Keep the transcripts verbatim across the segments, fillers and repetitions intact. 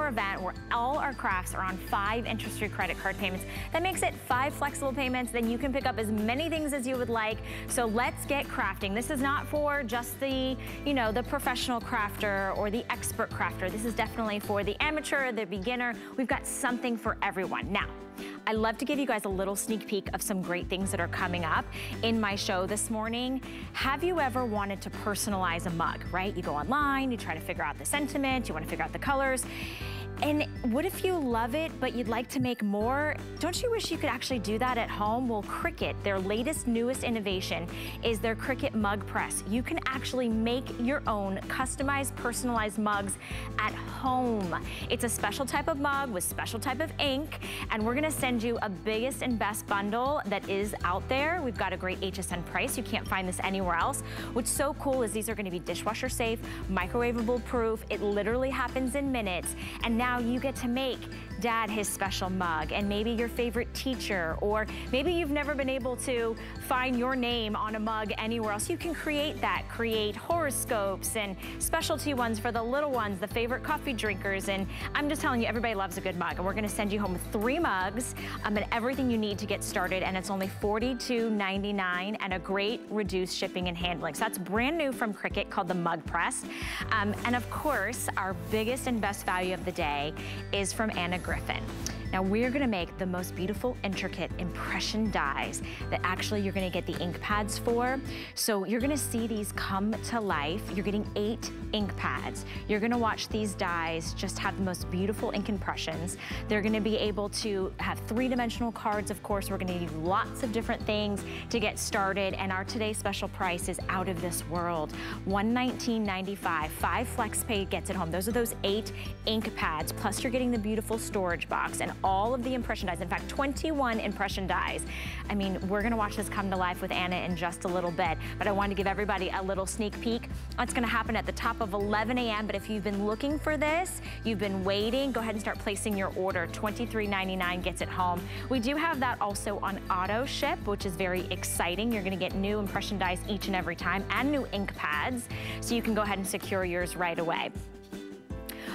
Event where all our crafts are on five interest-free credit card payments. That makes it five flexible payments. Then you can pick up as many things as you would like. So let's get crafting. This is not for just the, you know, the professional crafter or the expert crafter. This is definitely for the amateur, the beginner. We've got something for everyone. Now, I love to give you guys a little sneak peek of some great things that are coming up in my show this morning. Have you ever wanted to personalize a mug, right? You go online, you try to figure out the sentiment, you want to figure out the colors. And what if you love it, but you'd like to make more? Don't you wish you could actually do that at home? Well, Cricut, their latest, newest innovation is their Cricut Mug Press. You can actually make your own customized, personalized mugs at home. It's a special type of mug with special type of ink, and we're gonna send you a biggest and best bundle that is out there. We've got a great H S N price. You can't find this anywhere else. What's so cool is these are gonna be dishwasher safe, microwavable proof. It literally happens in minutes. And now you get to make dad his special mug, and maybe your favorite teacher, or maybe you've never been able to find your name on a mug anywhere else. You can create that, create horoscopes and specialty ones for the little ones, the favorite coffee drinkers. And I'm just telling you, everybody loves a good mug, and we're gonna send you home with three mugs um, and everything you need to get started, and it's only forty-two ninety-nine and a great reduced shipping and handling. So that's brand new from Cricut, called the Mug Press. Um, and of course, our biggest and best value of the day is from Anna Griffin. Now we're gonna make the most beautiful, intricate impression dies that actually you're gonna get the ink pads for. So you're gonna see these come to life. You're getting eight ink pads. You're gonna watch these dies just have the most beautiful ink impressions. They're gonna be able to have three-dimensional cards, of course. We're gonna need lots of different things to get started, and our today's special price is out of this world. one nineteen ninety-five, five flex pay gets it home. Those are those eight ink pads, plus you're getting the beautiful storage box and all of the impression dies. In fact, twenty-one impression dies. I mean, we're gonna watch this come to life with Anna in just a little bit, but I wanted to give everybody a little sneak peek. It's gonna happen at the top of eleven A M, but if you've been looking for this, you've been waiting, go ahead and start placing your order. twenty-three ninety-nine gets it home. We do have that also on auto ship, which is very exciting. You're gonna get new impression dies each and every time, and new ink pads, so you can go ahead and secure yours right away.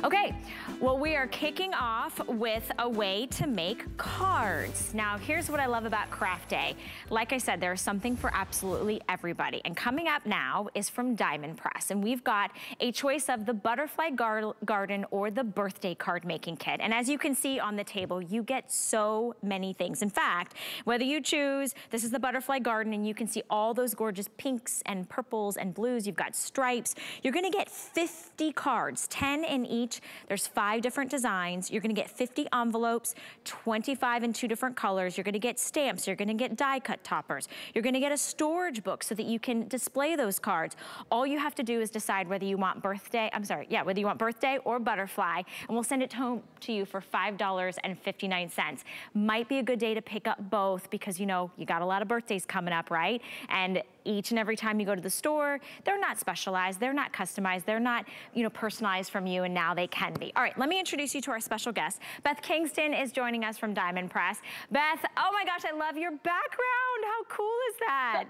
Okay, well, we are kicking off with a way to make cards. Now, here's what I love about Craft Day. Like I said, there's something for absolutely everybody. And coming up now is from Diamond Press. And we've got a choice of the Butterfly Gar- Garden or the Birthday Card Making Kit. And as you can see on the table, you get so many things. In fact, whether you choose, this is the Butterfly Garden, and you can see all those gorgeous pinks and purples and blues. You've got stripes. You're gonna get fifty cards, ten in each. There's five different designs. You're gonna get fifty envelopes, twenty-five in two different colors. You're gonna get stamps. You're gonna get die cut toppers. You're gonna get a storage book so that you can display those cards. All you have to do is decide whether you want birthday, I'm sorry, yeah, whether you want birthday or butterfly, and we'll send it home to you for five dollars and fifty-nine cents. Might be a good day to pick up both, because you know, you got a lot of birthdays coming up, right? And each and every time you go to the store, they're not specialized, they're not customized, they're not, you know, personalized from you, and now they can be. All right, let me introduce you to our special guest. Beth Kingston is joining us from Diamond Press. Beth, oh my gosh, I love your background. How cool is that?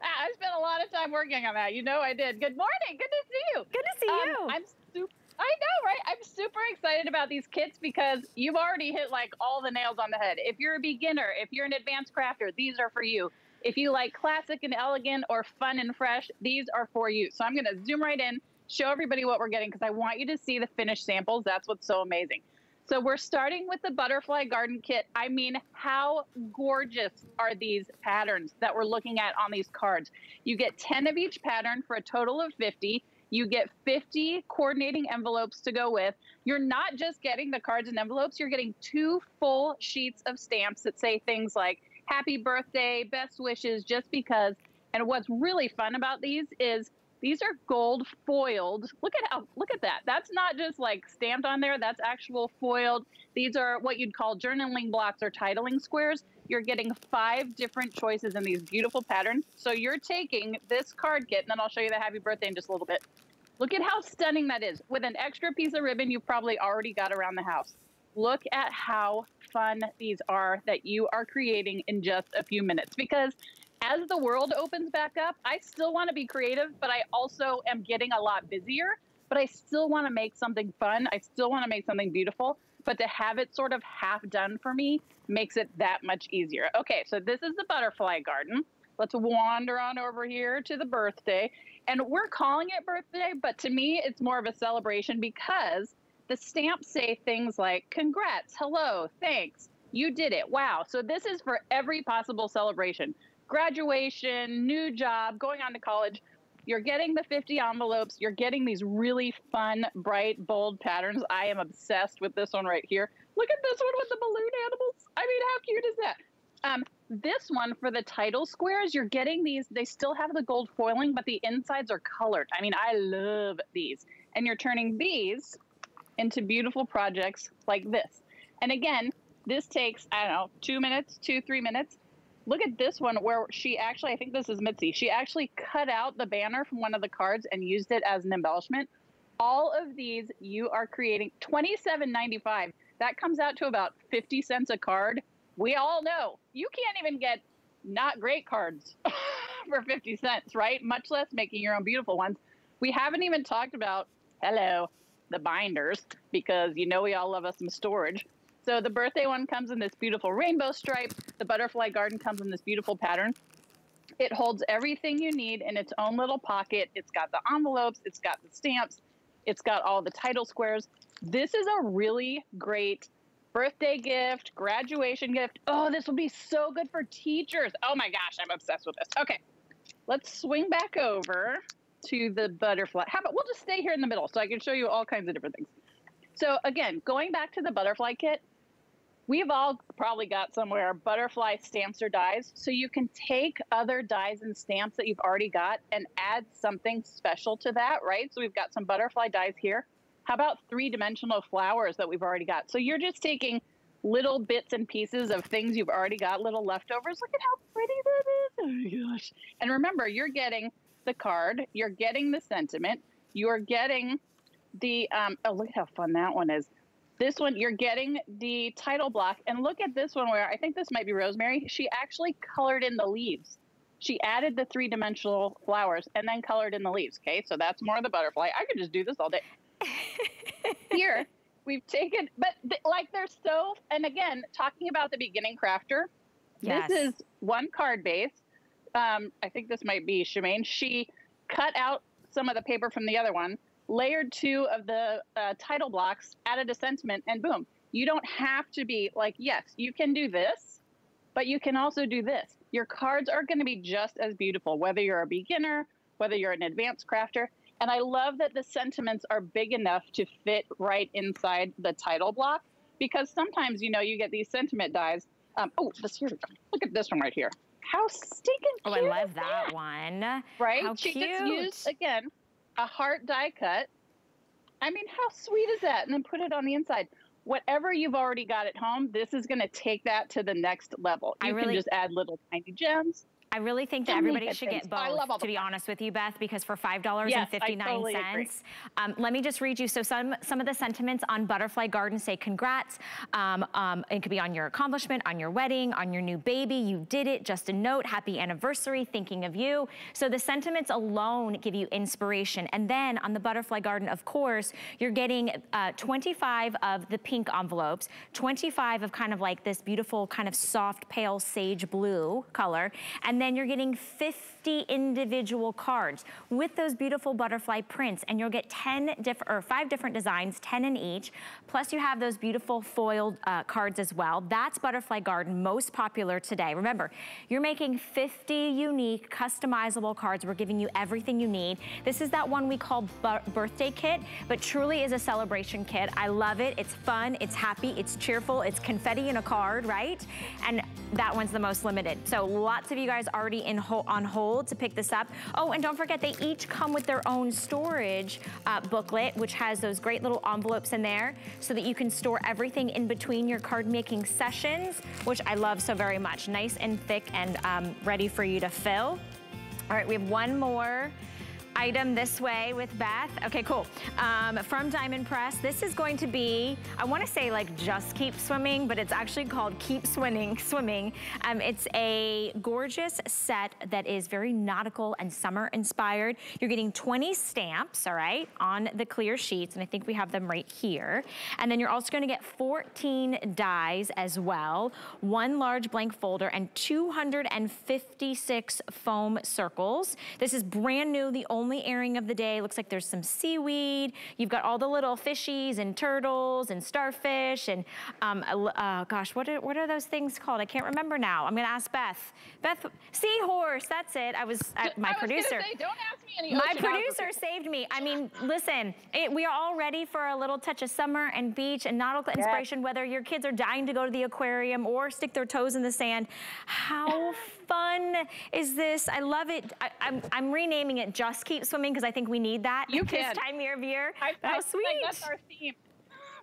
I spent a lot of time working on that. You know I did. Good morning, good to see you. Good to see um, you. I'm super, I know, right? I'm super excited about these kits because you've already hit like all the nails on the head. If you're a beginner, if you're an advanced crafter, these are for you. If you like classic and elegant or fun and fresh, these are for you. So I'm gonna zoom right in, show everybody what we're getting, because I want you to see the finished samples. That's what's so amazing. So we're starting with the Butterfly Garden Kit. I mean, how gorgeous are these patterns that we're looking at on these cards? You get ten of each pattern for a total of fifty. You get fifty coordinating envelopes to go with. You're not just getting the cards and envelopes, you're getting two full sheets of stamps that say things like, happy birthday, best wishes, just because. And what's really fun about these is these are gold foiled. Look at how, look at that. That's not just like stamped on there. That's actual foiled. These are what you'd call journaling blocks or titling squares. You're getting five different choices in these beautiful patterns. So you're taking this card kit, and then I'll show you the happy birthday in just a little bit. Look at how stunning that is. With an extra piece of ribbon you've probably already got around the house. Look at how fun these are that you are creating in just a few minutes, because as the world opens back up, I still want to be creative, but I also am getting a lot busier. but I still want to make something fun. I still want to make something beautiful, but to have it sort of half done for me makes it that much easier. Okay, so this is the butterfly garden. Let's wander on over here to the birthday. And we're calling it birthday, but to me, it's more of a celebration because the stamps say things like, congrats, hello, thanks, you did it, wow. So this is for every possible celebration. Graduation, new job, going on to college. You're getting the fifty envelopes. You're getting these really fun, bright, bold patterns. I am obsessed with this one right here. Look at this one with the balloon animals. I mean, how cute is that? Um, this one for the title squares, you're getting these. They still have the gold foiling, but the insides are colored. I mean, I love these. And you're turning these into beautiful projects like this. And again, this takes, I don't know, two minutes, two, three minutes. Look at this one where she actually, I think this is Mitzi, she actually cut out the banner from one of the cards and used it as an embellishment. All of these you are creating, twenty-seven ninety-five. That comes out to about fifty cents a card. We all know you can't even get not great cards for fifty cents, right? Much less making your own beautiful ones. We haven't even talked about, hello, the binders, because you know we all love us some storage. So the birthday one comes in this beautiful rainbow stripe. The butterfly garden comes in this beautiful pattern. It holds everything you need in its own little pocket. It's got the envelopes, it's got the stamps, it's got all the title squares. This is a really great birthday gift, graduation gift. Oh, this will be so good for teachers. Oh my gosh, I'm obsessed with this. Okay, let's swing back over to the butterfly. How about, we'll just stay here in the middle so I can show you all kinds of different things. So again, going back to the butterfly kit, we've all probably got somewhere butterfly stamps or dies, so you can take other dies and stamps that you've already got and add something special to that, right? So we've got some butterfly dies here. How about three-dimensional flowers that we've already got? So you're just taking little bits and pieces of things you've already got, little leftovers. Look at how pretty that is. Oh, my gosh. And remember, you're getting the card. You're getting the sentiment. You're getting the um, – oh, look at how fun that one is. This one, you're getting the title block. And look at this one where I think this might be Rosemary. She actually colored in the leaves. She added the three-dimensional flowers and then colored in the leaves. Okay, so that's more of the butterfly. I could just do this all day. Here, we've taken – but th like they're so – and again, talking about the beginning crafter, yes. This is one card base. Um, I think this might be Shemaine. She cut out some of the paper from the other one, layered two of the uh, title blocks, added a sentiment, and boom. You don't have to be like, yes, you can do this, but you can also do this. Your cards are going to be just as beautiful, whether you're a beginner, whether you're an advanced crafter. And I love that the sentiments are big enough to fit right inside the title block, because sometimes, you know, you get these sentiment dies. Um, oh, this here, look at this one right here. How stinking cute. Oh, I love that, that one. Right? How she cute. Just used, again, a heart die cut. I mean, how sweet is that? And then put it on the inside. Whatever you've already got at home, this is going to take that to the next level. You I really, can just add little tiny gems. I really think that everybody should things. get both, to be time. honest with you, Beth, because for five dollars and fifty-nine cents, yes, totally um, let me just read you. So some, some of the sentiments on Butterfly Garden say congrats. Um, um, it could be on your accomplishment, on your wedding, on your new baby, you did it, just a note, happy anniversary, thinking of you. So the sentiments alone give you inspiration. And then on the Butterfly Garden, of course, you're getting uh, twenty-five of the pink envelopes, twenty-five of kind of like this beautiful kind of soft, pale sage blue color, and then then you're getting fifty individual cards with those beautiful butterfly prints, and you'll get ten different or five different designs, ten in each. Plus, you have those beautiful foiled uh, cards as well. That's Butterfly Garden, most popular today. Remember, you're making fifty unique, customizable cards. We're giving you everything you need. This is that one we call bu- birthday kit, but truly is a celebration kit. I love it. It's fun. It's happy. It's cheerful. It's confetti in a card, right? And that one's the most limited. So lots of you guys already in ho on hold to pick this up. Oh, and don't forget, they each come with their own storage uh, booklet, which has those great little envelopes in there so that you can store everything in between your card making sessions, which I love so very much. Nice and thick and um, ready for you to fill. All right, we have one more item this way with Beth. Okay, cool. Um, from Diamond Press, this is going to be, I want to say like Just Keep Swimming, but it's actually called Keep Swimming. Swimming. Um, it's a gorgeous set that is very nautical and summer inspired. You're getting twenty stamps, all right, on the clear sheets, and I think we have them right here. And then you're also going to get fourteen dies as well, one large blank folder, and two hundred fifty-six foam circles. This is brand new, the only airing of the day. Looks like there's some seaweed. You've got all the little fishies and turtles and starfish and, um, uh, gosh, what are, what are those things called? I can't remember now. I'm gonna ask Beth. Beth, seahorse, that's it. I was, I, my I was producer. Say, don't ask me any my producer saved me. I mean, listen, it, we are all ready for a little touch of summer and beach and nautical yes. inspiration, whether your kids are dying to go to the aquarium or stick their toes in the sand. How fun is this? I love it. I, I'm, I'm renaming it Just Keep Swimming because I think we need that you can. This time year of year. I, How I, sweet. I, that's our theme.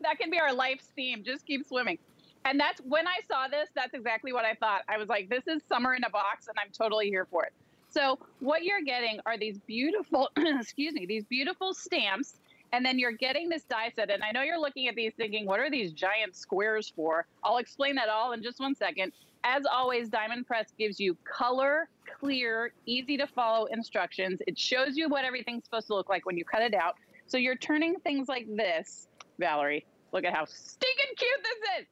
That can be our life's theme. Just keep swimming. And that's when I saw this, that's exactly what I thought. I was like, this is summer in a box and I'm totally here for it. So what you're getting are these beautiful, excuse me, these beautiful stamps. And then you're getting this die set. And I know you're looking at these thinking, what are these giant squares for? I'll explain that all in just one second. As always, Diamond Press gives you color, clear, easy to follow instructions. It shows you what everything's supposed to look like when you cut it out. So you're turning things like this. Valerie, look at how stinking cute this is.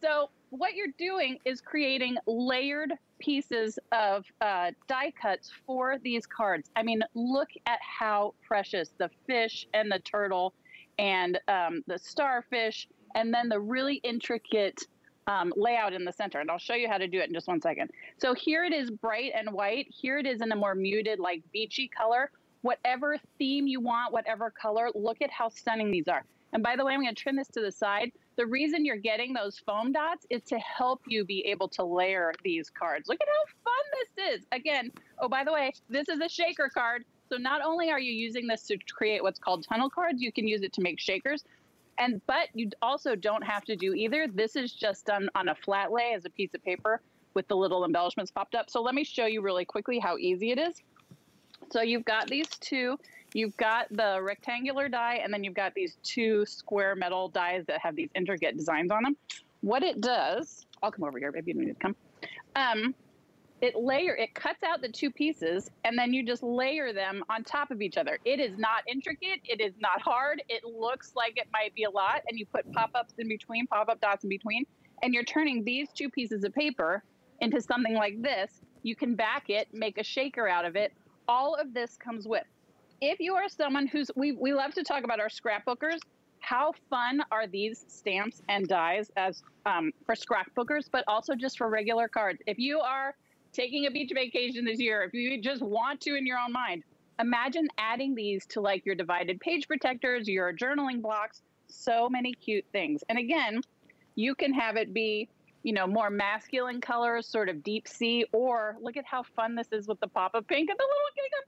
So what you're doing is creating layered pieces of uh, die cuts for these cards. I mean, look at how precious the fish and the turtle and um, the starfish, and then the really intricate um, layout in the center. And I'll show you how to do it in just one second. So here it is bright and white. Here it is in a more muted, like beachy color. Whatever theme you want, whatever color, look at how stunning these are. And by the way, I'm going to turn this to the side. The reason you're getting those foam dots is to help you be able to layer these cards. Look at how fun this is. Again, oh, by the way, this is a shaker card. So not only are you using this to create what's called tunnel cards, you can use it to make shakers. And but you also don't have to do either. This is just done on a flat lay as a piece of paper with the little embellishments popped up. So let me show you really quickly how easy it is. So you've got these two. You've got the rectangular die, and then you've got these two square metal dies that have these intricate designs on them. What it does, I'll come over here, baby, you don't need to come. Um, it layer, it cuts out the two pieces, and then you just layer them on top of each other. It is not intricate. It is not hard. It looks like it might be a lot, and you put pop-ups in between, pop-up dots in between, and you're turning these two pieces of paper into something like this. You can back it, make a shaker out of it. All of this comes with. If you are someone who's, we, we love to talk about our scrapbookers, how fun are these stamps and dies as um, for scrapbookers, but also just for regular cards. If you are taking a beach vacation this year, if you just want to in your own mind, imagine adding these to like your divided page protectors, your journaling blocks, so many cute things. And again, you can have it be, you know, more masculine colors, sort of deep sea, or look at how fun this is with the pop of pink and the little kitty cup.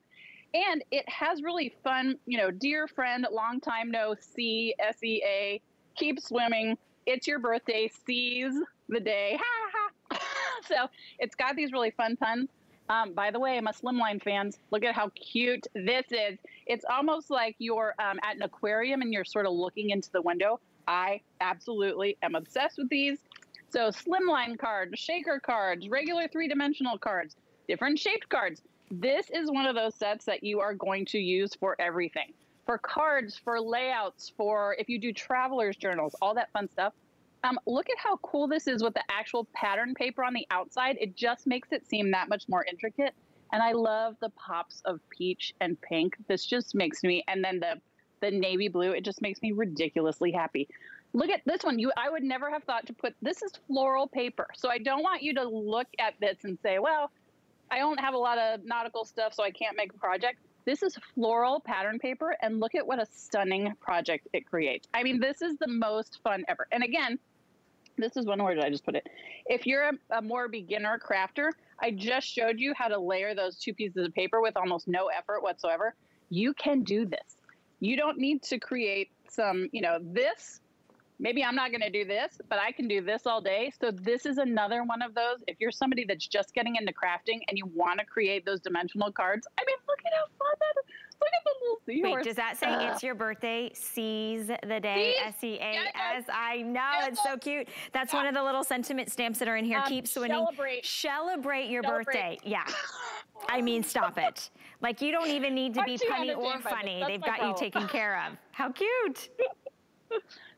And it has really fun, you know, dear friend, long time no see, S E A, keep swimming, it's your birthday, seize the day, ha ha. So it's got these really fun puns. Um, by the way, my Slimline fans, look at how cute this is. It's almost like you're um, at an aquarium and you're sort of looking into the window. I absolutely am obsessed with these. So Slimline cards, shaker cards, regular three-dimensional cards, different shaped cards. This is one of those sets that you are going to use for everything. For cards, for layouts, for if you do traveler's journals, all that fun stuff. Um, look at how cool this is with the actual pattern paper on the outside. It just makes it seem that much more intricate. And I love the pops of peach and pink. This just makes me, and then the, the navy blue, it just makes me ridiculously happy. Look at this one. You, I would never have thought to put, this is floral paper. So I don't want you to look at this and say, well, I don't have a lot of nautical stuff, so I can't make a project. This is floral pattern paper, and look at what a stunning project it creates. I mean, this is the most fun ever. And again, this is one, where did I just put it? If you're a, a more beginner crafter, I just showed you how to layer those two pieces of paper with almost no effort whatsoever. You can do this. You don't need to create some, you know, this. Maybe I'm not going to do this, but I can do this all day. So this is another one of those. If you're somebody that's just getting into crafting and you want to create those dimensional cards, I mean, look at how fun that is. Look at the little seahorse. Wait, does that say uh, it's your birthday? Seize the day, S E A S. I know, yeah, it's so cute. That's yeah. one of the little sentiment stamps that are in here. Um, Keep swinging. Celebrate. Celebrate your celebrate. birthday. Yeah. I mean, stop it. Like, you don't even need to be punny or funny. They've got problem. you taken care of. How cute.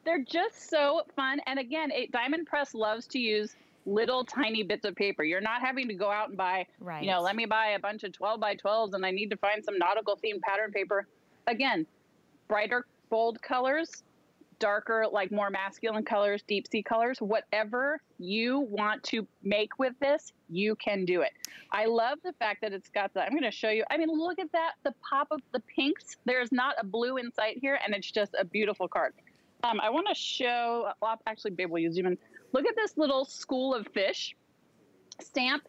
They're just so fun. And again, it, Diamond Press loves to use little tiny bits of paper. You're not having to go out and buy, right. you know, let me buy a bunch of twelve by twelves and I need to find some nautical themed pattern paper. Again, brighter, bold colors, darker, like more masculine colors, deep sea colors, whatever you want to make with this, you can do it. I love the fact that it's got the, I'm going to show you, I mean, look at that, the pop of the pinks. There's not a blue in sight here, and it's just a beautiful card. Um, I want to show, well, actually, babe, will you zoom in? Look at this little school of fish stamp.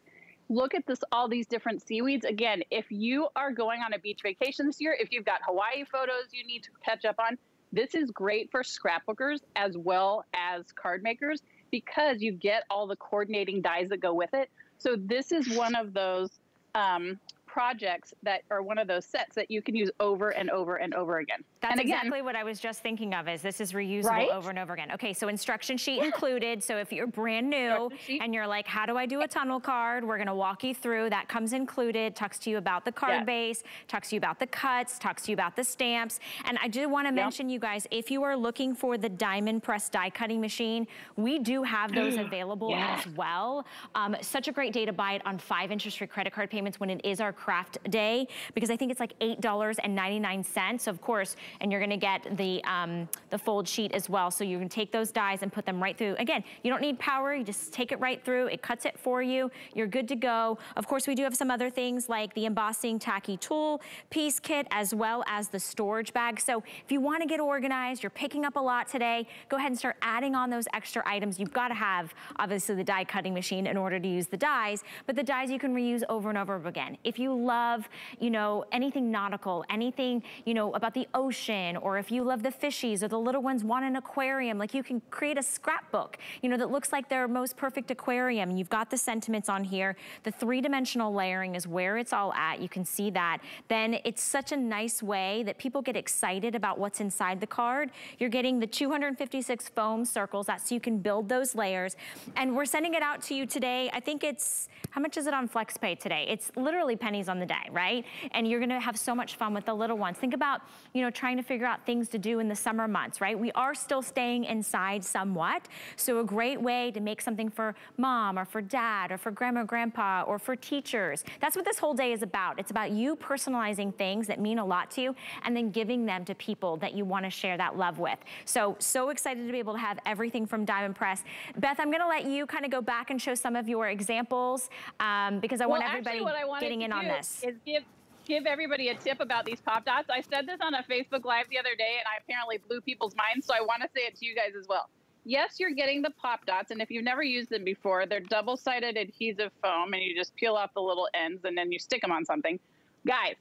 Look at this, all these different seaweeds. Again, if you are going on a beach vacation this year, if you've got Hawaii photos you need to catch up on, this is great for scrapbookers as well as card makers because you get all the coordinating dies that go with it. So this is one of those um, projects that are one of those sets that you can use over and over and over again. That's and again, exactly what I was just thinking of, is this is reusable right? over and over again. Okay, so instruction sheet yeah. included. So if you're brand new and you're like, how do I do a tunnel card? We're gonna walk you through. That comes included, talks to you about the card yeah. base, talks to you about the cuts, talks to you about the stamps. And I do wanna yeah. mention, you guys, if you are looking for the Diamond Press die cutting machine, we do have those available yeah. as well. Um, such a great day to buy it on five interest free credit card payments when it is our craft day, because I think it's like eight ninety-nine, of course, and you're gonna get the um, the fold sheet as well. So you can take those dies and put them right through. Again, you don't need power, you just take it right through, it cuts it for you, you're good to go. Of course, we do have some other things like the embossing tacky tool piece kit, as well as the storage bag. So if you wanna get organized, you're picking up a lot today, go ahead and start adding on those extra items. You've gotta have, obviously, the die cutting machine in order to use the dies, but the dies you can reuse over and over again. If you love, you know, anything nautical, anything, you know, about the ocean, or if you love the fishies or the little ones want an aquarium, like, you can create a scrapbook, you know, that looks like their most perfect aquarium. And you've got the sentiments on here. The three-dimensional layering is where it's all at. You can see that. Then it's such a nice way that people get excited about what's inside the card. You're getting the two hundred fifty-six foam circles, that's so you can build those layers. And we're sending it out to you today. I think it's, how much is it on FlexPay today? It's literally pennies on the day, right? And you're gonna have so much fun with the little ones. Think about, you know, trying to figure out things to do in the summer months, right? We are still staying inside somewhat. So a great way to make something for mom or for dad or for grandma, grandpa, or for teachers. That's what this whole day is about. It's about you personalizing things that mean a lot to you and then giving them to people that you wanna share that love with. So, so excited to be able to have everything from Diamond Press. Beth, I'm gonna let you kind of go back and show some of your examples um, because I well, want everybody actually what I wanted getting in on this. Is give, give everybody a tip about these pop dots. I said this on a Facebook Live the other day, and I apparently blew people's minds, so I want to say it to you guys as well. Yes, you're getting the pop dots, and if you've never used them before, they're double-sided adhesive foam, and you just peel off the little ends, and then you stick them on something. Guys,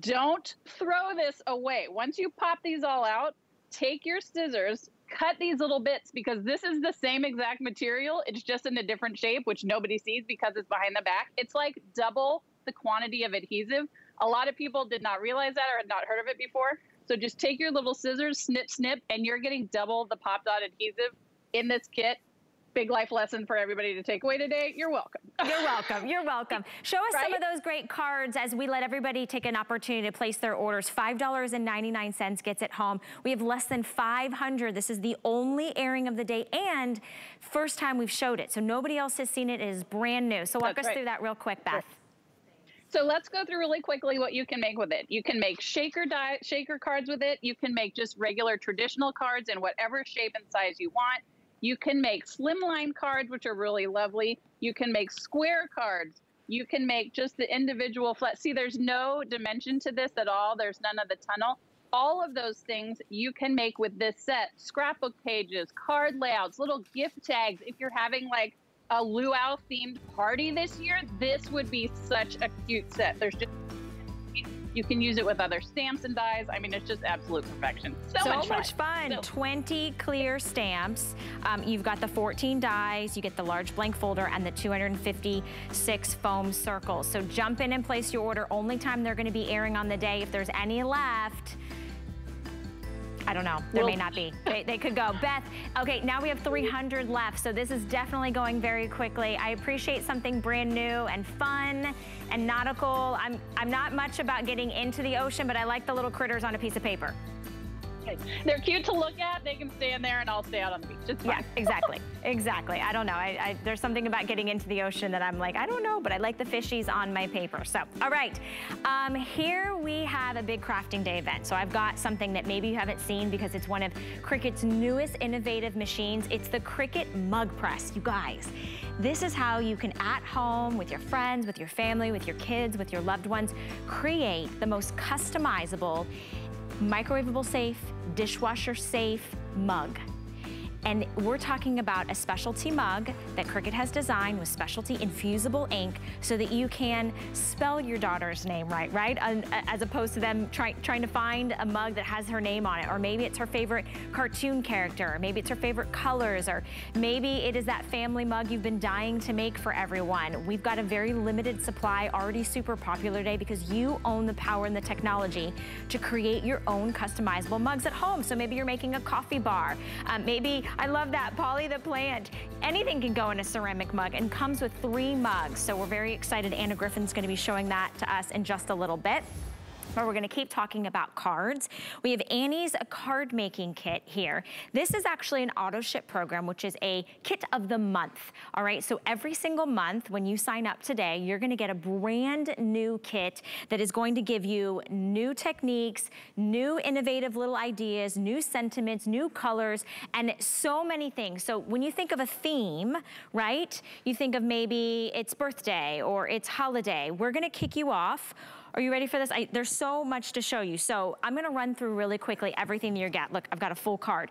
don't throw this away. Once you pop these all out, take your scissors, cut these little bits, because this is the same exact material. It's just in a different shape, which nobody sees because it's behind the back. It's like double the quantity of adhesive. A lot of people did not realize that or had not heard of it before. So just take your little scissors, snip, snip, and you're getting double the pop dot adhesive in this kit. Big life lesson for everybody to take away today. You're welcome. You're welcome. You're welcome. Show us right? some of those great cards as we let everybody take an opportunity to place their orders. five ninety-nine gets it home. We have less than five hundred. This is the only airing of the day and first time we've showed it. So nobody else has seen it. It is brand new. So walk That's us right. through that real quick, Beth. Sure. So let's go through really quickly what you can make with it. You can make shaker die, shaker cards with it. You can make just regular traditional cards in whatever shape and size you want. You can make slimline cards, which are really lovely. You can make square cards. You can make just the individual flat. See, there's no dimension to this at all. There's none of the tunnel. All of those things you can make with this set. Scrapbook pages, card layouts, little gift tags. If you're having like a luau themed party this year, this would be such a cute set. There's just You can use it with other stamps and dies. I mean, it's just absolute perfection. So, so much, much fun. So. twenty clear stamps. Um, you've got the fourteen dies. You get the large blank folder and the two hundred fifty-six foam circles. So jump in and place your order. Only time they're going to be airing on the day. If there's any left, I don't know. There well, may not be. They, they could go. Beth, okay, now we have three hundred left, so this is definitely going very quickly. I appreciate something brand new and fun and nautical. I'm, I'm not much about getting into the ocean, but I like the little critters on a piece of paper. They're cute to look at. They can stay in there, and I'll stay out on the beach. It's fine. Yeah, exactly. Exactly. I don't know. I, I, there's something about getting into the ocean that I'm like, I don't know, but I like the fishies on my paper. So, all right. Um, here we have a big crafting day event. So I've got something that maybe you haven't seen because it's one of Cricut's newest innovative machines. It's the Cricut Mug Press, you guys. This is how you can, at home, with your friends, with your family, with your kids, with your loved ones, create the most customizable, microwavable safe, dishwasher safe mug. And we're talking about a specialty mug that Cricut has designed with specialty infusible ink so that you can spell your daughter's name right, right? As opposed to them try, trying to find a mug that has her name on it, or maybe it's her favorite cartoon character, or maybe it's her favorite colors, or maybe it is that family mug you've been dying to make for everyone. We've got a very limited supply, already super popular today, because you own the power and the technology to create your own customizable mugs at home. So maybe you're making a coffee bar, um, maybe I love that, Polly the plant. Anything can go in a ceramic mug, and comes with three mugs. So we're very excited. Anna Griffin's gonna be showing that to us in just a little bit. But we're gonna keep talking about cards. We have Annie's card making kit here. This is actually an auto ship program, which is a kit of the month. All right, so every single month when you sign up today, you're gonna get a brand new kit that is going to give you new techniques, new innovative little ideas, new sentiments, new colors, and so many things. So when you think of a theme, right, you think of maybe it's birthday or it's holiday. We're gonna kick you off. Are you ready for this? I, there's so much to show you. So I'm gonna run through really quickly everything you get. Look, I've got a full card.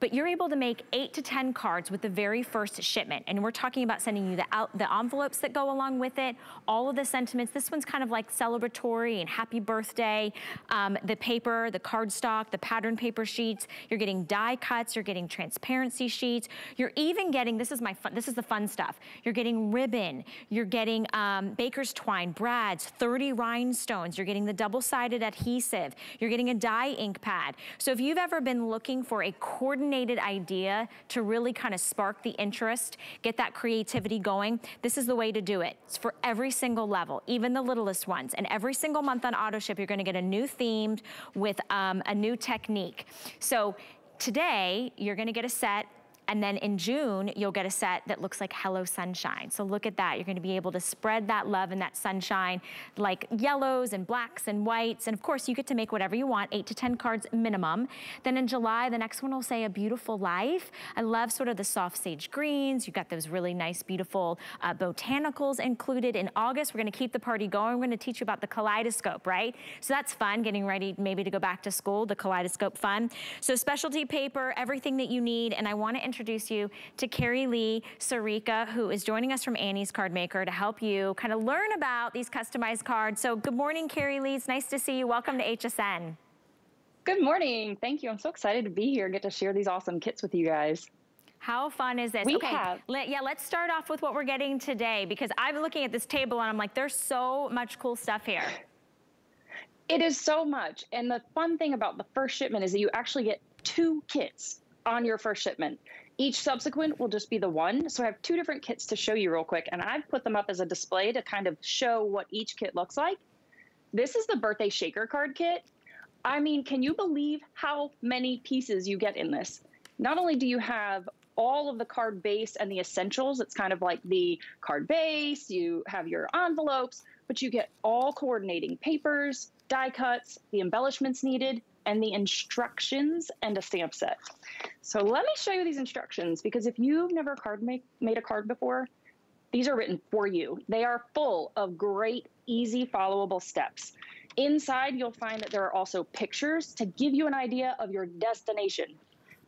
But you're able to make eight to ten cards with the very first shipment. And we're talking about sending you the, out, the envelopes that go along with it, all of the sentiments. This one's kind of like celebratory and happy birthday. Um, the paper, the cardstock, the pattern paper sheets. You're getting die cuts. You're getting transparency sheets. You're even getting, this is my fun, this is the fun stuff. You're getting ribbon. You're getting um, baker's twine, brads, thirty rhinestones. You're getting the double-sided adhesive. You're getting a die ink pad. So if you've ever been looking for a coordinated idea to really kind of spark the interest, get that creativity going, this is the way to do it. It's for every single level, even the littlest ones. And every single month on AutoShip, you're going to get a new themed with um, a new technique. So today, you're going to get a set. And then in June, you'll get a set that looks like Hello Sunshine. So look at that. You're gonna be able to spread that love and that sunshine, like yellows and blacks and whites. And of course, you get to make whatever you want, eight to ten cards minimum. Then in July, the next one will say A Beautiful Life. I love sort of the soft sage greens. You've got those really nice, beautiful uh, botanicals included. In August, we're gonna keep the party going. We're gonna teach you about the kaleidoscope, right? So that's fun, getting ready maybe to go back to school, the kaleidoscope fun. So specialty paper, everything that you need. And I wanna introduce introduce you to Carrie Lee Sarika, who is joining us from Annie's Card Maker to help you kind of learn about these customized cards. So good morning, Carrie Lee. It's nice to see you. Welcome to H S N. Good morning. Thank you. I'm so excited to be here and get to share these awesome kits with you guys. How fun is this? We okay, have. Let, yeah, let's start off with what we're getting today, because I'm looking at this table and I'm like, there's so much cool stuff here. It is so much. And the fun thing about the first shipment is that you actually get two kits on your first shipment. Each subsequent will just be the one. So I have two different kits to show you real quick, and I've put them up as a display to kind of show what each kit looks like. This is the birthday shaker card kit. I mean, can you believe how many pieces you get in this? Not only do you have all of the card base and the essentials, it's kind of like the card base, you have your envelopes, but you get all coordinating papers, die cuts, the embellishments needed, and the instructions and a stamp set. So let me show you these instructions, because if you've never card make, made a card before, these are written for you. They are full of great, easy, followable steps. Inside, you'll find that there are also pictures to give you an idea of your destination.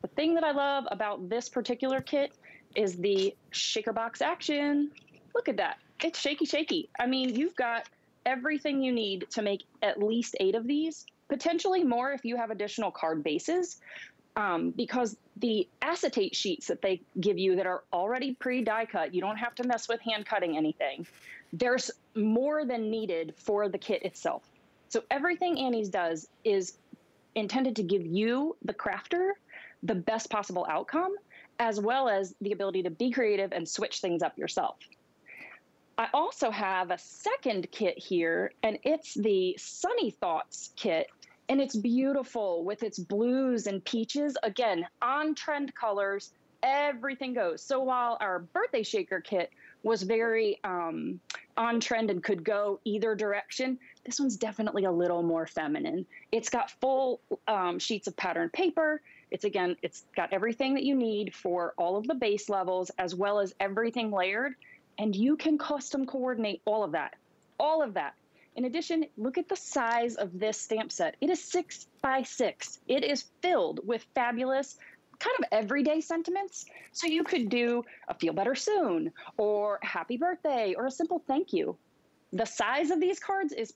The thing that I love about this particular kit is the shaker box action. Look at that. It's shaky, shaky. I mean, you've got everything you need to make at least eight of these, potentially more if you have additional card bases, um, because the acetate sheets that they give you that are already pre-die cut, you don't have to mess with hand cutting anything. There's more than needed for the kit itself. So everything Annie's does is intended to give you, the crafter, the best possible outcome, as well as the ability to be creative and switch things up yourself. I also have a second kit here, and it's the Sunny Thoughts kit, and it's beautiful with its blues and peaches. Again, on-trend colors, everything goes. So while our birthday shaker kit was very um, on trend and could go either direction, this one's definitely a little more feminine. It's got full um, sheets of patterned paper. It's again, it's got everything that you need for all of the base levels as well as everything layered. And you can custom coordinate all of that, all of that. In addition, look at the size of this stamp set. It is six by six. It is filled with fabulous kind of everyday sentiments. So you could do a feel better soon or happy birthday or a simple thank you. The size of these cards is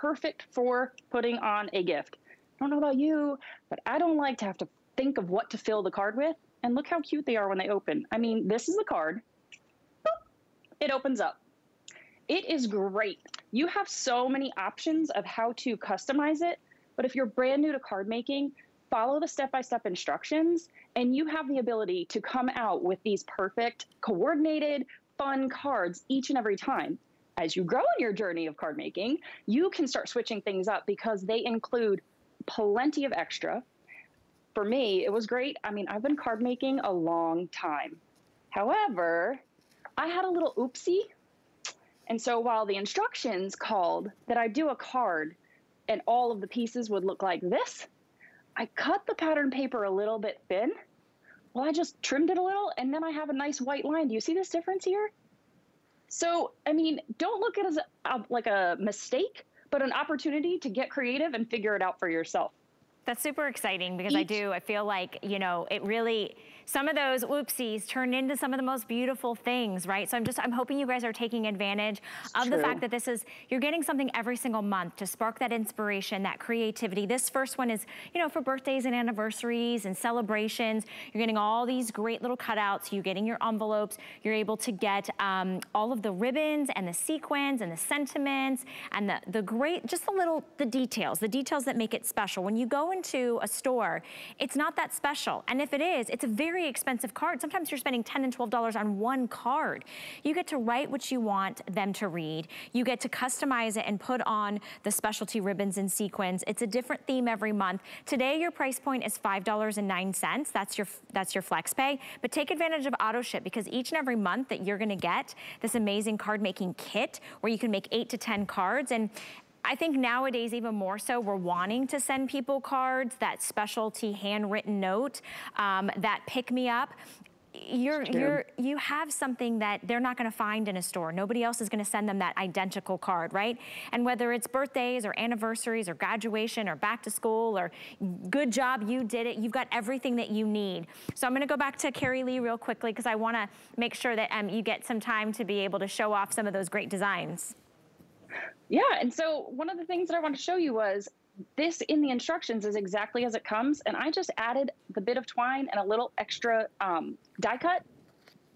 perfect for putting on a gift. I don't know about you, but I don't like to have to think of what to fill the card with. And look how cute they are when they open. I mean, this is the card. Boop, it opens up. It is great. You have so many options of how to customize it. But if you're brand new to card making, follow the step-by-step instructions, and you have the ability to come out with these perfect, coordinated, fun cards each and every time. As you grow in your journey of card making, you can start switching things up because they include plenty of extra. For me, it was great. I mean, I've been card making a long time. However, I had a little oopsie. And so while the instructions called that I do a card and all of the pieces would look like this, I cut the pattern paper a little bit thin. Well, I just trimmed it a little, and then I have a nice white line. Do you see this difference here? So, I mean, don't look at it as a, like a mistake, but an opportunity to get creative and figure it out for yourself. That's super exciting because Each. I do, I feel like, you know, it really, some of those whoopsies turn into some of the most beautiful things, right? So I'm just, I'm hoping you guys are taking advantage it's of true. the fact that this is, you're getting something every single month to spark that inspiration, that creativity. This first one is, you know, for birthdays and anniversaries and celebrations. You're getting all these great little cutouts. You're getting your envelopes. You're able to get um, all of the ribbons and the sequins and the sentiments and the, the great, just the little, the details, the details that make it special. When you go into a store, it's not that special. And if it is, it's a very expensive card. Sometimes you're spending ten and twelve dollars on one card. You get to write what you want them to read. You get to customize it and put on the specialty ribbons and sequins. It's a different theme every month. Today, your price point is five dollars and nine cents. That's your, that's your flex pay. But take advantage of auto ship because each and every month that you're gonna get this amazing card making kit where you can make eight to ten cards. And I think nowadays, even more so, we're wanting to send people cards, that specialty handwritten note, um, that pick-me-up. You're, you're, you have something that they're not gonna find in a store. Nobody else is gonna send them that identical card, right? And whether it's birthdays or anniversaries or graduation or back to school or good job, you did it, you've got everything that you need. So I'm gonna go back to Carrie Lee real quickly because I wanna make sure that um, you get some time to be able to show off some of those great designs. Yeah, and so one of the things that I want to show you was this in the instructions is exactly as it comes, and I just added the bit of twine and a little extra um, die cut.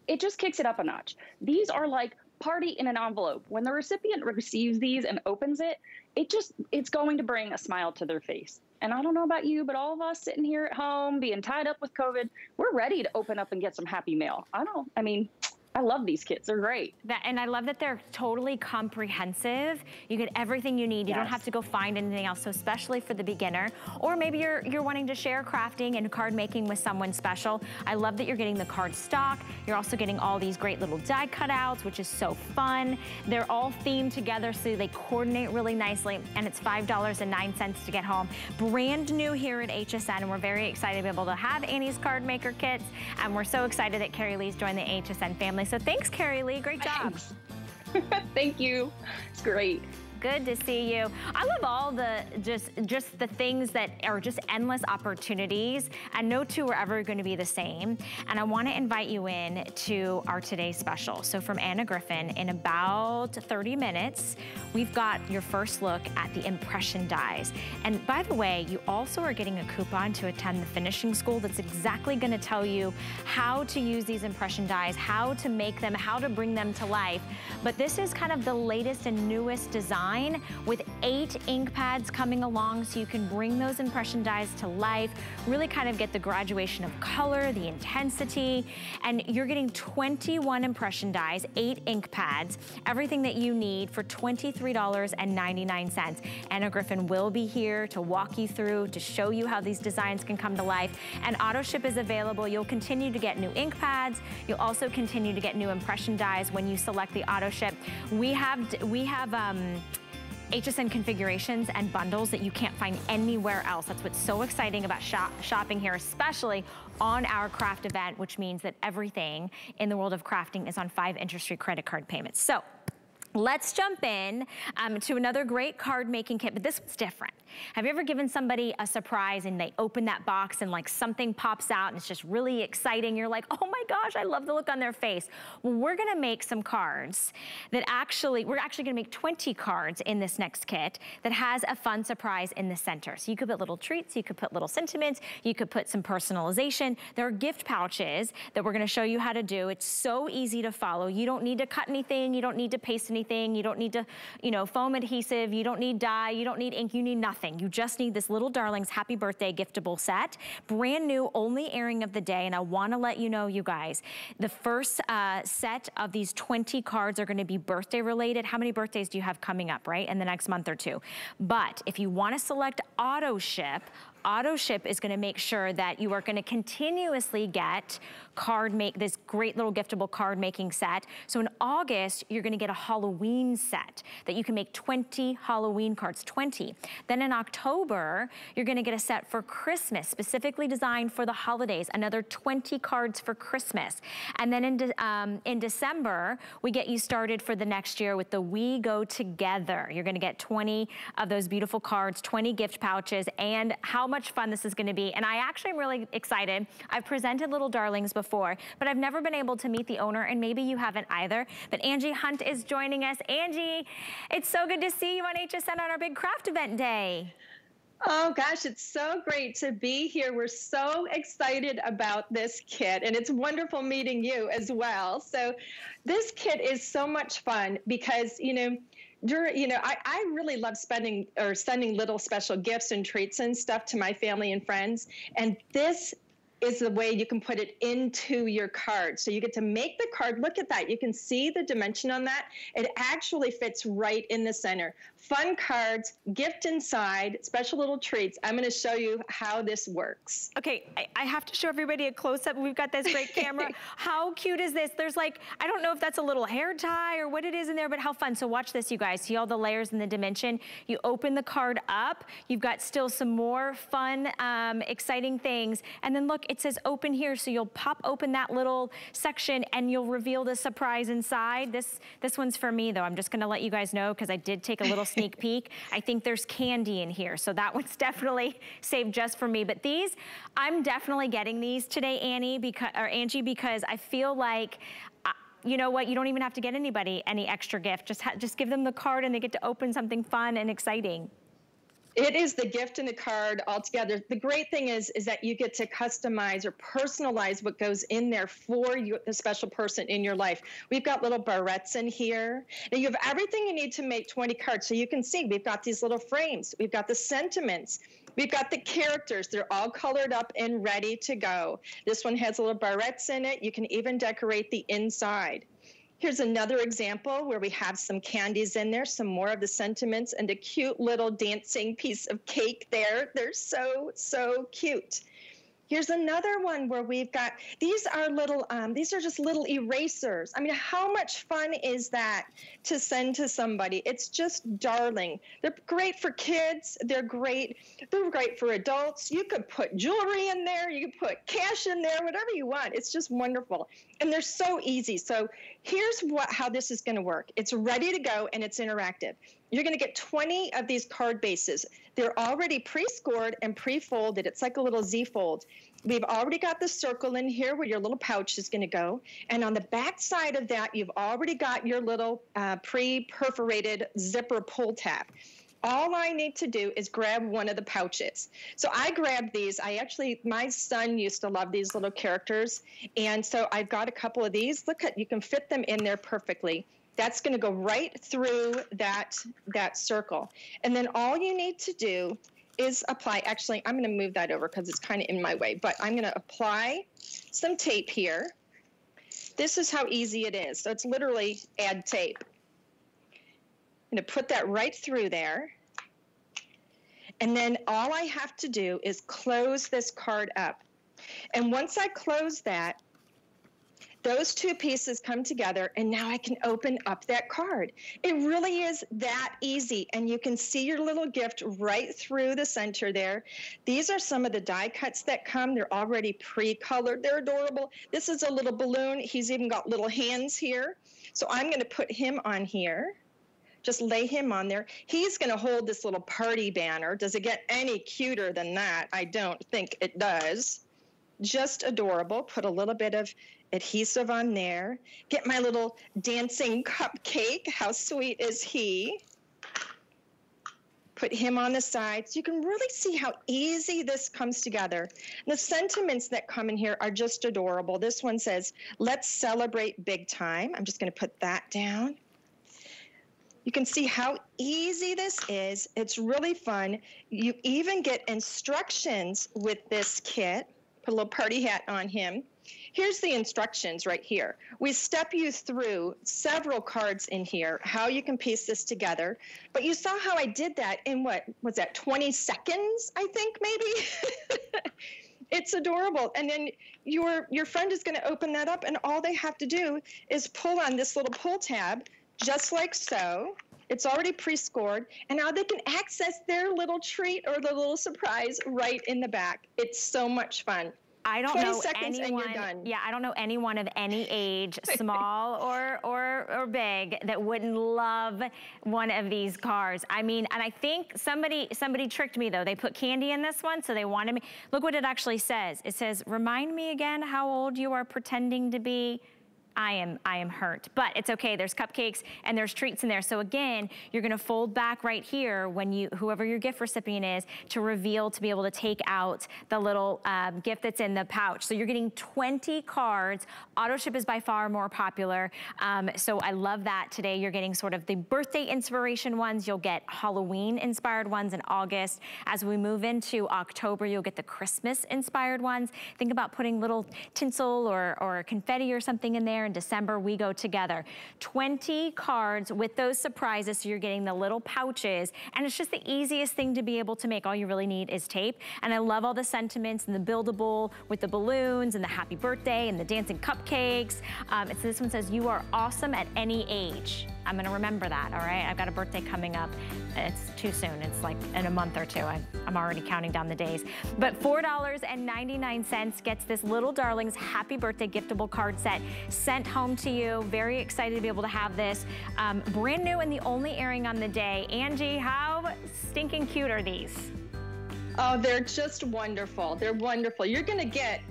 It just kicks it up a notch. These are like party in an envelope. When the recipient receives these and opens it, it just, it's going to bring a smile to their face. And I don't know about you, but all of us sitting here at home being tied up with COVID, we're ready to open up and get some happy mail. I don't, I mean... I love these kits, they're great. That, and I love that they're totally comprehensive. You get everything you need. You yes. don't have to go find anything else, so especially for the beginner. Or maybe you're, you're wanting to share crafting and card making with someone special. I love that you're getting the card stock. You're also getting all these great little die cutouts, which is so fun. They're all themed together, so they coordinate really nicely, and it's five dollars and nine cents to get home. Brand new here at H S N, and we're very excited to be able to have Annie's Card Maker kits, and we're so excited that Carrie Lee's joined the H S N family. So thanks, Carrie Lee. Great job. Thank you. It's great. Good to see you. I love all the just just the things that are just endless opportunities, and no two are ever going to be the same. And I want to invite you in to our today special. So from Anna Griffin, in about thirty minutes, we've got your first look at the impression dies. And by the way, you also are getting a coupon to attend the finishing school that's exactly going to tell you how to use these impression dies, how to make them, how to bring them to life. But this is kind of the latest and newest design with eight ink pads coming along, so you can bring those impression dies to life, really kind of get the graduation of color, the intensity, and you're getting twenty-one impression dies, eight ink pads, everything that you need for twenty-three ninety-nine. Anna Griffin will be here to walk you through, to show you how these designs can come to life, and auto ship is available. You'll continue to get new ink pads. You'll also continue to get new impression dies when you select the auto ship. We have, we have um, H S N configurations and bundles that you can't find anywhere else. That's what's so exciting about shop, shopping here, especially on our craft event, which means that everything in the world of crafting is on five industry credit card payments. So let's jump in um, to another great card making kit, but this one's different. Have you ever given somebody a surprise and they open that box and like something pops out and it's just really exciting? You're like, oh my gosh, I love the look on their face. Well, we're gonna make some cards that actually, we're actually gonna make twenty cards in this next kit that has a fun surprise in the center. So you could put little treats, you could put little sentiments, you could put some personalization. There are gift pouches that we're gonna show you how to do. It's so easy to follow. You don't need to cut anything, you don't need to paste anything. Thing. You don't need to, you know, foam adhesive. You don't need dye. You don't need ink. You need nothing. You just need this Little Darlings Happy Birthday giftable set. Brand new, only airing of the day. And I want to let you know, you guys, the first uh, set of these twenty cards are going to be birthday related. How many birthdays do you have coming up, right, in the next month or two? But if you want to select auto ship, auto ship is going to make sure that you are going to continuously get card make this great little giftable card making set. So in August, you're going to get a Halloween set that you can make twenty Halloween cards, twenty. Then in October, you're going to get a set for Christmas, specifically designed for the holidays, another twenty cards for Christmas. And then in, de um, in December, we get you started for the next year with the We Go Together. You're going to get twenty of those beautiful cards, twenty gift pouches, and how much much fun this is going to be. And I actually am really excited. I've presented Little Darlings before, but I've never been able to meet the owner, and maybe you haven't either. But Angie Hunt is joining us. Angie, it's so good to see you on H S N on our big craft event day. Oh gosh, it's so great to be here. We're so excited about this kit, and it's wonderful meeting you as well. So this kit is so much fun because, you know, During, you know, I, I really love spending or sending little special gifts and treats and stuff to my family and friends. And this is the way you can put it into your card. So you get to make the card. Look at that. You can see the dimension on that. It actually fits right in the center. Fun cards, gift inside, special little treats. I'm going to show you how this works. Okay, I, I have to show everybody a close-up. We've got this great camera. How cute is this? There's like, I don't know if that's a little hair tie or what it is in there, but how fun. So watch this, you guys. See all the layers and the dimension. You open the card up. You've got still some more fun, um, exciting things. And then look, it says open here, so you'll pop open that little section and you'll reveal the surprise inside. This this one's for me though. I'm just gonna let you guys know because I did take a little sneak peek. I think there's candy in here, so that one's definitely saved just for me. But these, I'm definitely getting these today, Annie, because or Angie, because I feel like, I, you know what, you don't even have to get anybody any extra gift. Just ha just give them the card and they get to open something fun and exciting. It is the gift and the card all together. The great thing is, is that you get to customize or personalize what goes in there for you, the special person in your life. We've got little barrettes in here. Now you have everything you need to make twenty cards. So you can see we've got these little frames. We've got the sentiments. We've got the characters. They're all colored up and ready to go. This one has little barrettes in it. You can even decorate the inside. Here's another example where we have some candies in there, some more of the sentiments, and a cute little dancing piece of cake there. They're so, so cute. Here's another one where we've got, these are little, um, these are just little erasers. I mean, how much fun is that to send to somebody? It's just darling. They're great for kids. They're great. They're great for adults. You could put jewelry in there. You could put cash in there, whatever you want. It's just wonderful. And they're so easy. So here's what, how this is going to work. It's ready to go and it's interactive. You're gonna get twenty of these card bases. They're already pre-scored and pre-folded. It's like a little Z-fold. We've already got the circle in here where your little pouch is gonna go. And on the back side of that, you've already got your little uh, pre-perforated zipper pull tab. All I need to do is grab one of the pouches. So I grabbed these. I actually, my son used to love these little characters. And so I've got a couple of these. Look at, you can fit them in there perfectly. That's gonna go right through that, that circle. And then all you need to do is apply, actually, I'm gonna move that over because it's kind of in my way, but I'm gonna apply some tape here. This is how easy it is. So it's literally add tape. I'm gonna put that right through there. And then all I have to do is close this card up. And once I close that, those two pieces come together, and now I can open up that card. It really is that easy, and you can see your little gift right through the center there. These are some of the die cuts that come. They're already pre-colored. They're adorable. This is a little balloon. He's even got little hands here. So I'm going to put him on here. Just lay him on there. He's going to hold this little party banner. Does it get any cuter than that? I don't think it does. Just adorable. Put a little bit of adhesive on there. Get my little dancing cupcake. How sweet is he? Put him on the side. So you can really see how easy this comes together. The sentiments that come in here are just adorable. This one says, let's celebrate big time. I'm just going to put that down. You can see how easy this is. It's really fun. You even get instructions with this kit. Put a little party hat on him. Here's the instructions right here. We step you through several cards in here, how you can piece this together. But you saw how I did that in what, was that twenty seconds, I think, maybe? It's adorable. And then your, your friend is gonna open that up, and all they have to do is pull on this little pull tab, just like so. It's already pre-scored, and now they can access their little treat or the little surprise right in the back. It's so much fun. I don't know anyone, yeah, I don't know anyone of any age, small or, or or big, that wouldn't love one of these cars. I mean, and I think somebody somebody tricked me though. They put candy in this one, so they wanted me. Look what it actually says. It says, "Remind me again how old you are pretending to be." I am, I am hurt, but it's okay. There's cupcakes and there's treats in there. So again, you're gonna fold back right here when you, whoever your gift recipient is, to reveal, to be able to take out the little um, gift that's in the pouch. So you're getting twenty cards. Auto ship is by far more popular. Um, so I love that today. You're getting sort of the birthday inspiration ones. You'll get Halloween inspired ones in August. As we move into October, you'll get the Christmas inspired ones. Think about putting little tinsel or, or confetti or something in there. In December, we go together. twenty cards with those surprises, so you're getting the little pouches, and it's just the easiest thing to be able to make. All you really need is tape, and I love all the sentiments and the buildable with the balloons and the happy birthday and the dancing cupcakes. Um, it's, this one says, you are awesome at any age. I'm gonna remember that, all right? I've got a birthday coming up. It's too soon, it's like in a month or two. I, I'm already counting down the days. But four ninety-nine gets this Little Darlings Happy Birthday Giftable Card Set sent home to you. Very excited to be able to have this. Um, brand new and the only airing on the day. Angie, how stinking cute are these? Oh, they're just wonderful. They're wonderful. You're gonna get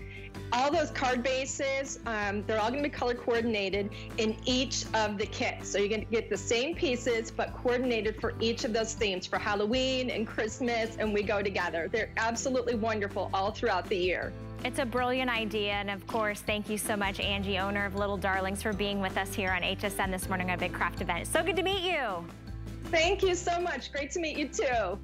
all those card bases. Um, they're all gonna be color coordinated in each of the kits. So you're gonna get the same pieces, but coordinated for each of those themes, for Halloween and Christmas, and we go together. They're absolutely wonderful all throughout the year. It's a brilliant idea, and of course, thank you so much, Angie, owner of Little Darlings, for being with us here on H S N this morning at a big craft event. It's so good to meet you. Thank you so much. Great to meet you too.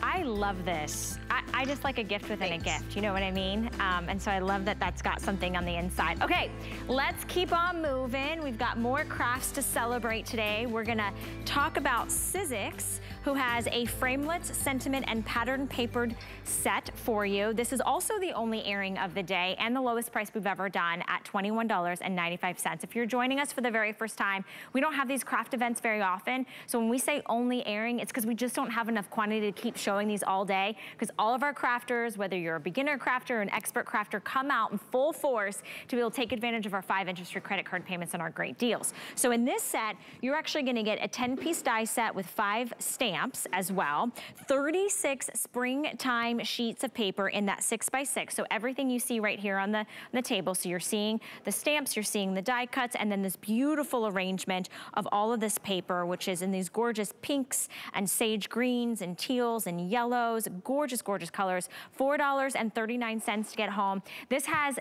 I love this. I, I just like a gift within Thanks. a gift, you know what I mean? Um, and so I love that that's got something on the inside. Okay, let's keep on moving. We've got more crafts to celebrate today. We're gonna talk about Sizzix, who has a framelits, sentiment, and pattern papered set for you. This is also the only airing of the day and the lowest price we've ever done at twenty-one ninety-five. If you're joining us for the very first time, we don't have these craft events very often. So when we say only airing, it's because we just don't have enough quantity to keep showing showing these all day because all of our crafters, whether you're a beginner crafter or an expert crafter, come out in full force to be able to take advantage of our five interest-free credit card payments and our great deals. So in this set, you're actually gonna get a ten-piece die set with five stamps as well, thirty-six springtime sheets of paper in that six by six. So everything you see right here on the, on the table. So you're seeing the stamps, you're seeing the die cuts, and then this beautiful arrangement of all of this paper, which is in these gorgeous pinks and sage greens and teals and yellows, gorgeous, gorgeous colors. four dollars and thirty-nine cents to get home. This has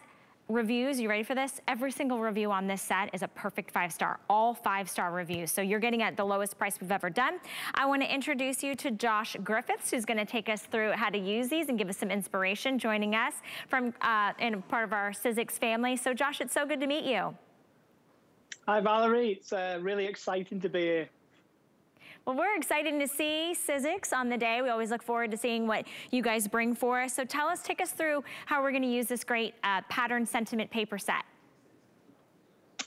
reviews, you ready for this? Every single review on this set is a perfect five star, all five star reviews. So you're getting at the lowest price we've ever done. I wanna introduce you to Josh Griffiths, who's gonna take us through how to use these and give us some inspiration, joining us from, uh, and part of our Sizzix family. So Josh, it's so good to meet you. Hi Valerie, it's uh, really exciting to be here. Well, we're excited to see Sizzix on the day. We always look forward to seeing what you guys bring for us. So tell us, take us through how we're gonna use this great uh, pattern sentiment paper set.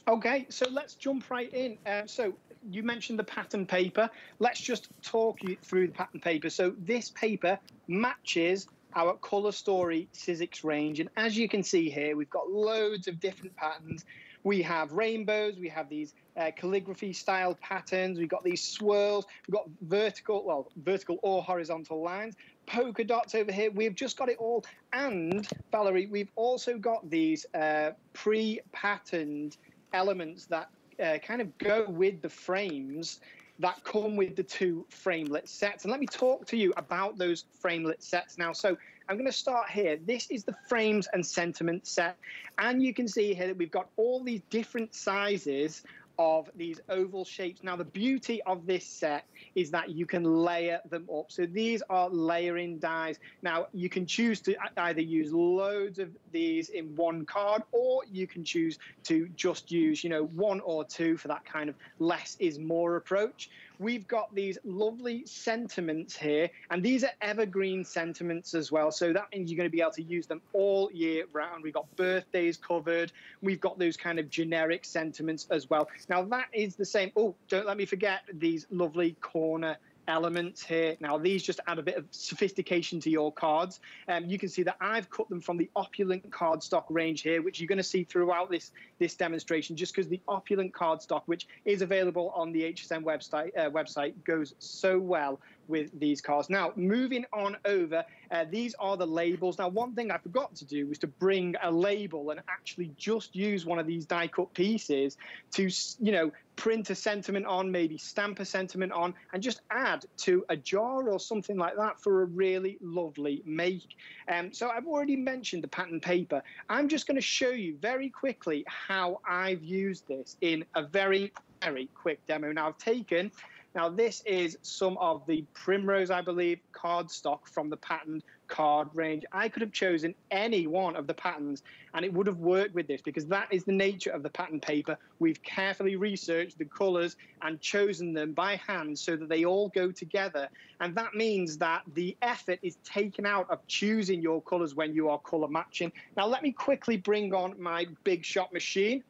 Okay, so let's jump right in. Uh, so you mentioned the pattern paper. Let's just talk you through the pattern paper. So this paper matches our Color Story Sizzix range. And as you can see here, we've got loads of different patterns. We have rainbows, we have these Uh, calligraphy style patterns, we've got these swirls, we've got vertical, well, vertical or horizontal lines, polka dots over here. We've just got it all. And Valerie, we've also got these uh, pre-patterned elements that uh, kind of go with the frames that come with the two framelit sets. And let me talk to you about those framelit sets now. So I'm going to start here. This is the frames and sentiment set. And you can see here that we've got all these different sizes of these oval shapes. Now, the beauty of this set is that you can layer them up. So these are layering dies. Now, you can choose to either use loads of these in one card, or you can choose to just use, you know, one or two for that kind of less is more approach. We've got these lovely sentiments here, and these are evergreen sentiments as well. So that means you're going to be able to use them all year round. We've got birthdays covered. We've got those kind of generic sentiments as well. Now, that is the same. Oh, don't let me forget these lovely corner elements here. Now, these just add a bit of sophistication to your cards. Um, you can see that I've cut them from the opulent cardstock range here, which you're going to see throughout this this demonstration, just because the opulent cardstock, which is available on the H S N website, uh, website goes so well with these cards. Now, moving on over, uh, these are the labels. Now, one thing I forgot to do was to bring a label and actually just use one of these die-cut pieces to, you know, print a sentiment on, maybe stamp a sentiment on, and just add to a jar or something like that for a really lovely make. Um, so I've already mentioned the pattern paper. I'm just going to show you very quickly how I've used this in a very, very quick demo. Now, I've taken... Now, this is some of the Primrose, I believe, cardstock from the patterned card range. I could have chosen any one of the patterns, and it would have worked with this because that is the nature of the pattern paper. We've carefully researched the colors and chosen them by hand so that they all go together. And that means that the effort is taken out of choosing your colors when you are color matching. Now, let me quickly bring on my Big Shot machine.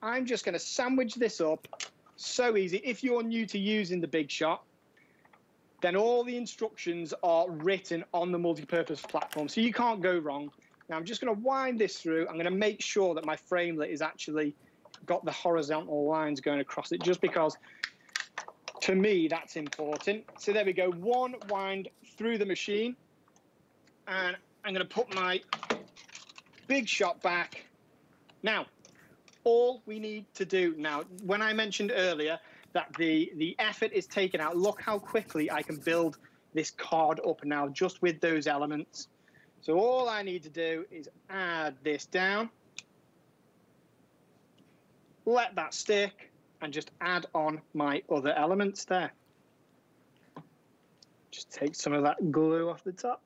I'm just going to sandwich this up. So easy. If you're new to using the Big Shot, then all the instructions are written on the multipurpose platform, so you can't go wrong. Now, I'm just going to wind this through. I'm going to make sure that my framelit is actually got the horizontal lines going across it, just because to me that's important. So there we go. One wind through the machine, and I'm going to put my Big Shot back. Now, all we need to do now, when I mentioned earlier that the, the effort is taken out, look how quickly I can build this card up now just with those elements. So all I need to do is add this down, let that stick, and just add on my other elements there. Just take some of that glue off the top.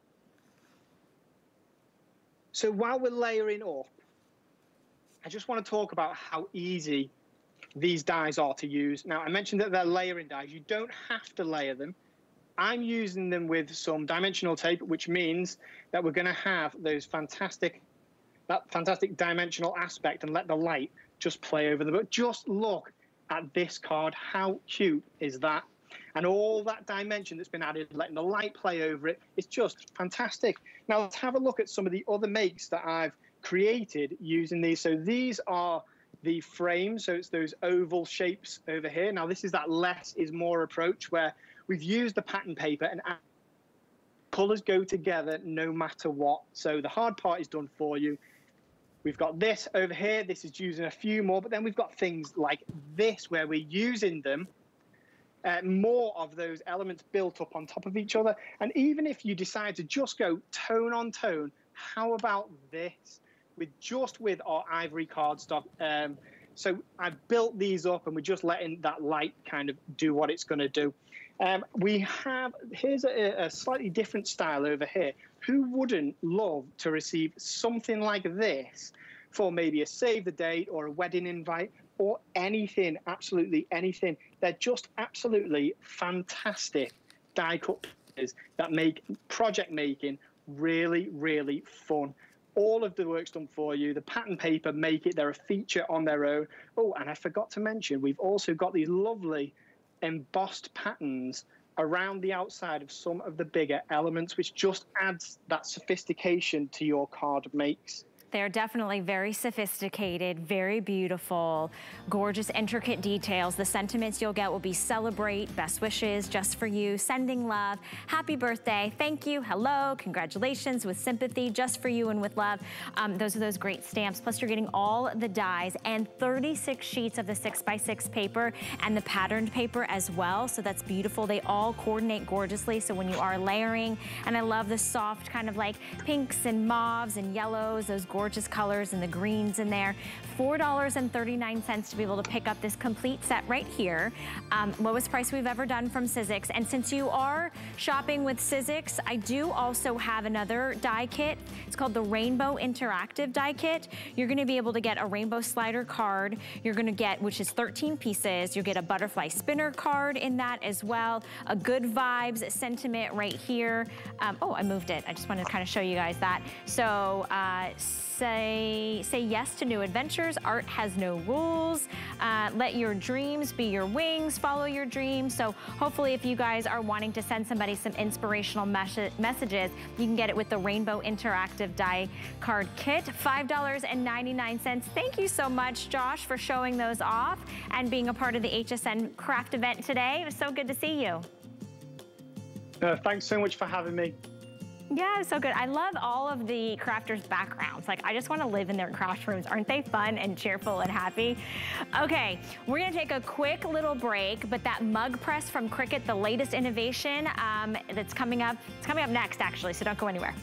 So while we're layering up, I just want to talk about how easy these dies are to use. Now, I mentioned that they're layering dies. You don't have to layer them. I'm using them with some dimensional tape, which means that we're going to have those fantastic, that fantastic dimensional aspect and let the light just play over them. But just look at this card. How cute is that? and all that dimension that's been added, letting the light play over it, it's just fantastic. Now let's have a look at some of the other makes that I've created using these. So these are the frames, so it's those oval shapes over here. Now this is that less is more approach where we've used the pattern paper and colours go together no matter what. So the hard part is done for you. We've got this over here. This is using a few more, but then we've got things like this where we're using them, uh, more of those elements built up on top of each other. And even if you decide to just go tone on tone, how about this? With just with our ivory cardstock. Um, so I've built these up and we're just letting that light kind of do what it's going to do. Um, we have, here's a, a slightly different style over here. Who wouldn't love to receive something like this for maybe a save the date or a wedding invite or anything, absolutely anything? They're just absolutely fantastic die cut pieces that make project making really, really fun. All of the work's done for you. The pattern paper make it. They're a feature on their own. Oh, and I forgot to mention, we've also got these lovely embossed patterns around the outside of some of the bigger elements, which just adds that sophistication to your card makes. They're definitely very sophisticated, very beautiful, gorgeous, intricate details. The sentiments you'll get will be celebrate, best wishes, just for you, sending love, happy birthday, thank you, hello, congratulations, with sympathy, just for you and with love. Um, those are those great stamps. Plus you're getting all the dies and thirty-six sheets of the six by six paper and the patterned paper as well. So that's beautiful. They all coordinate gorgeously. So when you are layering, and I love the soft kind of like pinks and mauves and yellows, those gorgeous gorgeous colors and the greens in there. four dollars and thirty-nine cents to be able to pick up this complete set right here. Um, lowest price we've ever done from Sizzix. And since you are shopping with Sizzix, I do also have another die kit. It's called the Rainbow Interactive Die Kit. You're gonna be able to get a rainbow slider card. You're gonna get, which is thirteen pieces. You'll get a butterfly spinner card in that as well. A good vibes sentiment right here. Um, oh, I moved it. I just wanted to kind of show you guys that. So, uh, Say, say yes to new adventures. Art has no rules. Uh, let your dreams be your wings. Follow your dreams. So hopefully if you guys are wanting to send somebody some inspirational mes messages, you can get it with the Rainbow Interactive Die Card Kit. five dollars and ninety-nine cents. Thank you so much, Josh, for showing those off and being a part of the H S N craft event today. It was so good to see you. Uh, thanks so much for having me. Yeah, so good. I love all of the crafters' backgrounds. Like, I just want to live in their craft rooms. Aren't they fun and cheerful and happy? Okay, we're going to take a quick little break, but that mug press from Cricut, the latest innovation um, that's coming up, it's coming up next, actually, so don't go anywhere.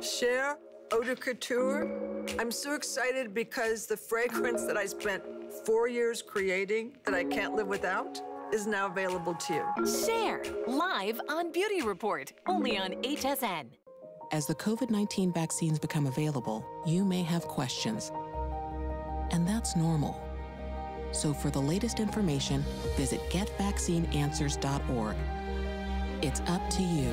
Cher Eau de Couture. I'm so excited because the fragrance that I spent four years creating that I can't live without is now available to you. Share live on Beauty Report, only on H S N. As the COVID nineteen vaccines become available, you may have questions, and that's normal. So for the latest information, visit get vaccine answers dot org. It's up to you.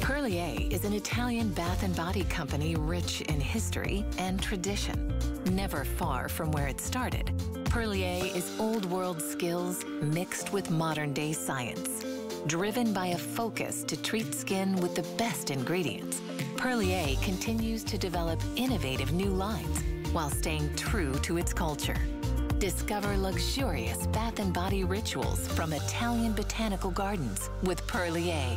Perlier is an Italian bath and body company rich in history and tradition. Never far from where it started, Perlier is old world skills mixed with modern day science. Driven by a focus to treat skin with the best ingredients, Perlier continues to develop innovative new lines while staying true to its culture. Discover luxurious bath and body rituals from Italian botanical gardens with Perlier.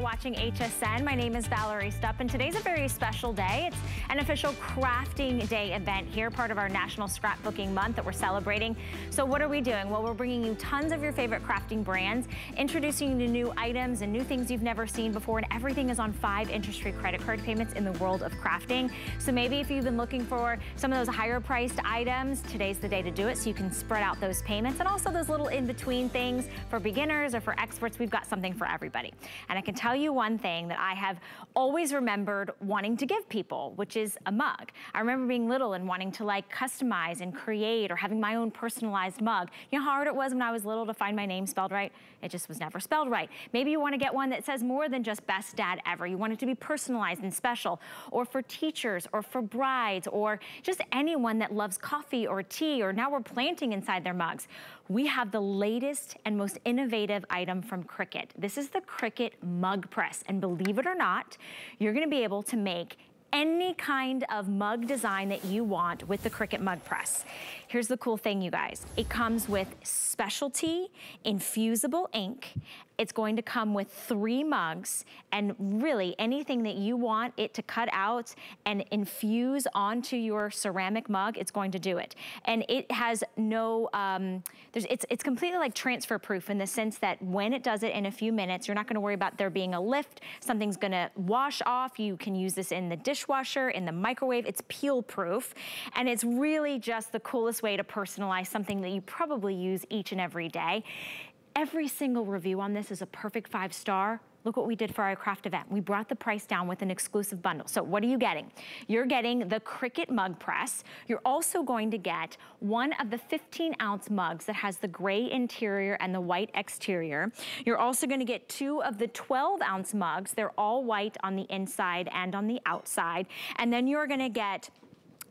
Watching H S N. My name is Valerie Stup, and today's a very special day. It's an official crafting day event here, part of our National Scrapbooking Month that we're celebrating. So what are we doing? Well, we're bringing you tons of your favorite crafting brands, introducing you to new items and new things you've never seen before, and everything is on five interest-free credit card payments in the world of crafting. So maybe if you've been looking for some of those higher-priced items, today's the day to do it, so you can spread out those payments, and also those little in-between things for beginners or for experts. We've got something for everybody. And I can tell you you one thing that I have always remembered wanting to give people, which is a mug. I remember being little and wanting to like customize and create, or having my own personalized mug. You know how hard it was when I was little to find my name spelled right? It just was never spelled right. Maybe you want to get one that says more than just best dad ever. You want it to be personalized and special, or for teachers, or for brides, or just anyone that loves coffee or tea, or now we're planting inside their mugs. We have the latest and most innovative item from Cricut. This is the Cricut Mug Press. And believe it or not, you're gonna be able to make any kind of mug design that you want with the Cricut Mug Press. Here's the cool thing, you guys. It comes with specialty infusible ink. It's going to come with three mugs, and really anything that you want it to cut out and infuse onto your ceramic mug, it's going to do it. And it has no, um, there's, it's, it's completely like transfer proof in the sense that when it does it in a few minutes, you're not gonna worry about there being a lift, something's gonna wash off. You can use this in the dishwasher, in the microwave. It's peel proof. And it's really just the coolest way to personalize something that you probably use each and every day. Every single review on this is a perfect five star. Look what we did for our craft event. We brought the price down with an exclusive bundle. So what are you getting? You're getting the Cricut Mug Press. You're also going to get one of the fifteen ounce mugs that has the gray interior and the white exterior. You're also gonna get two of the twelve ounce mugs. They're all white on the inside and on the outside. And then you're gonna get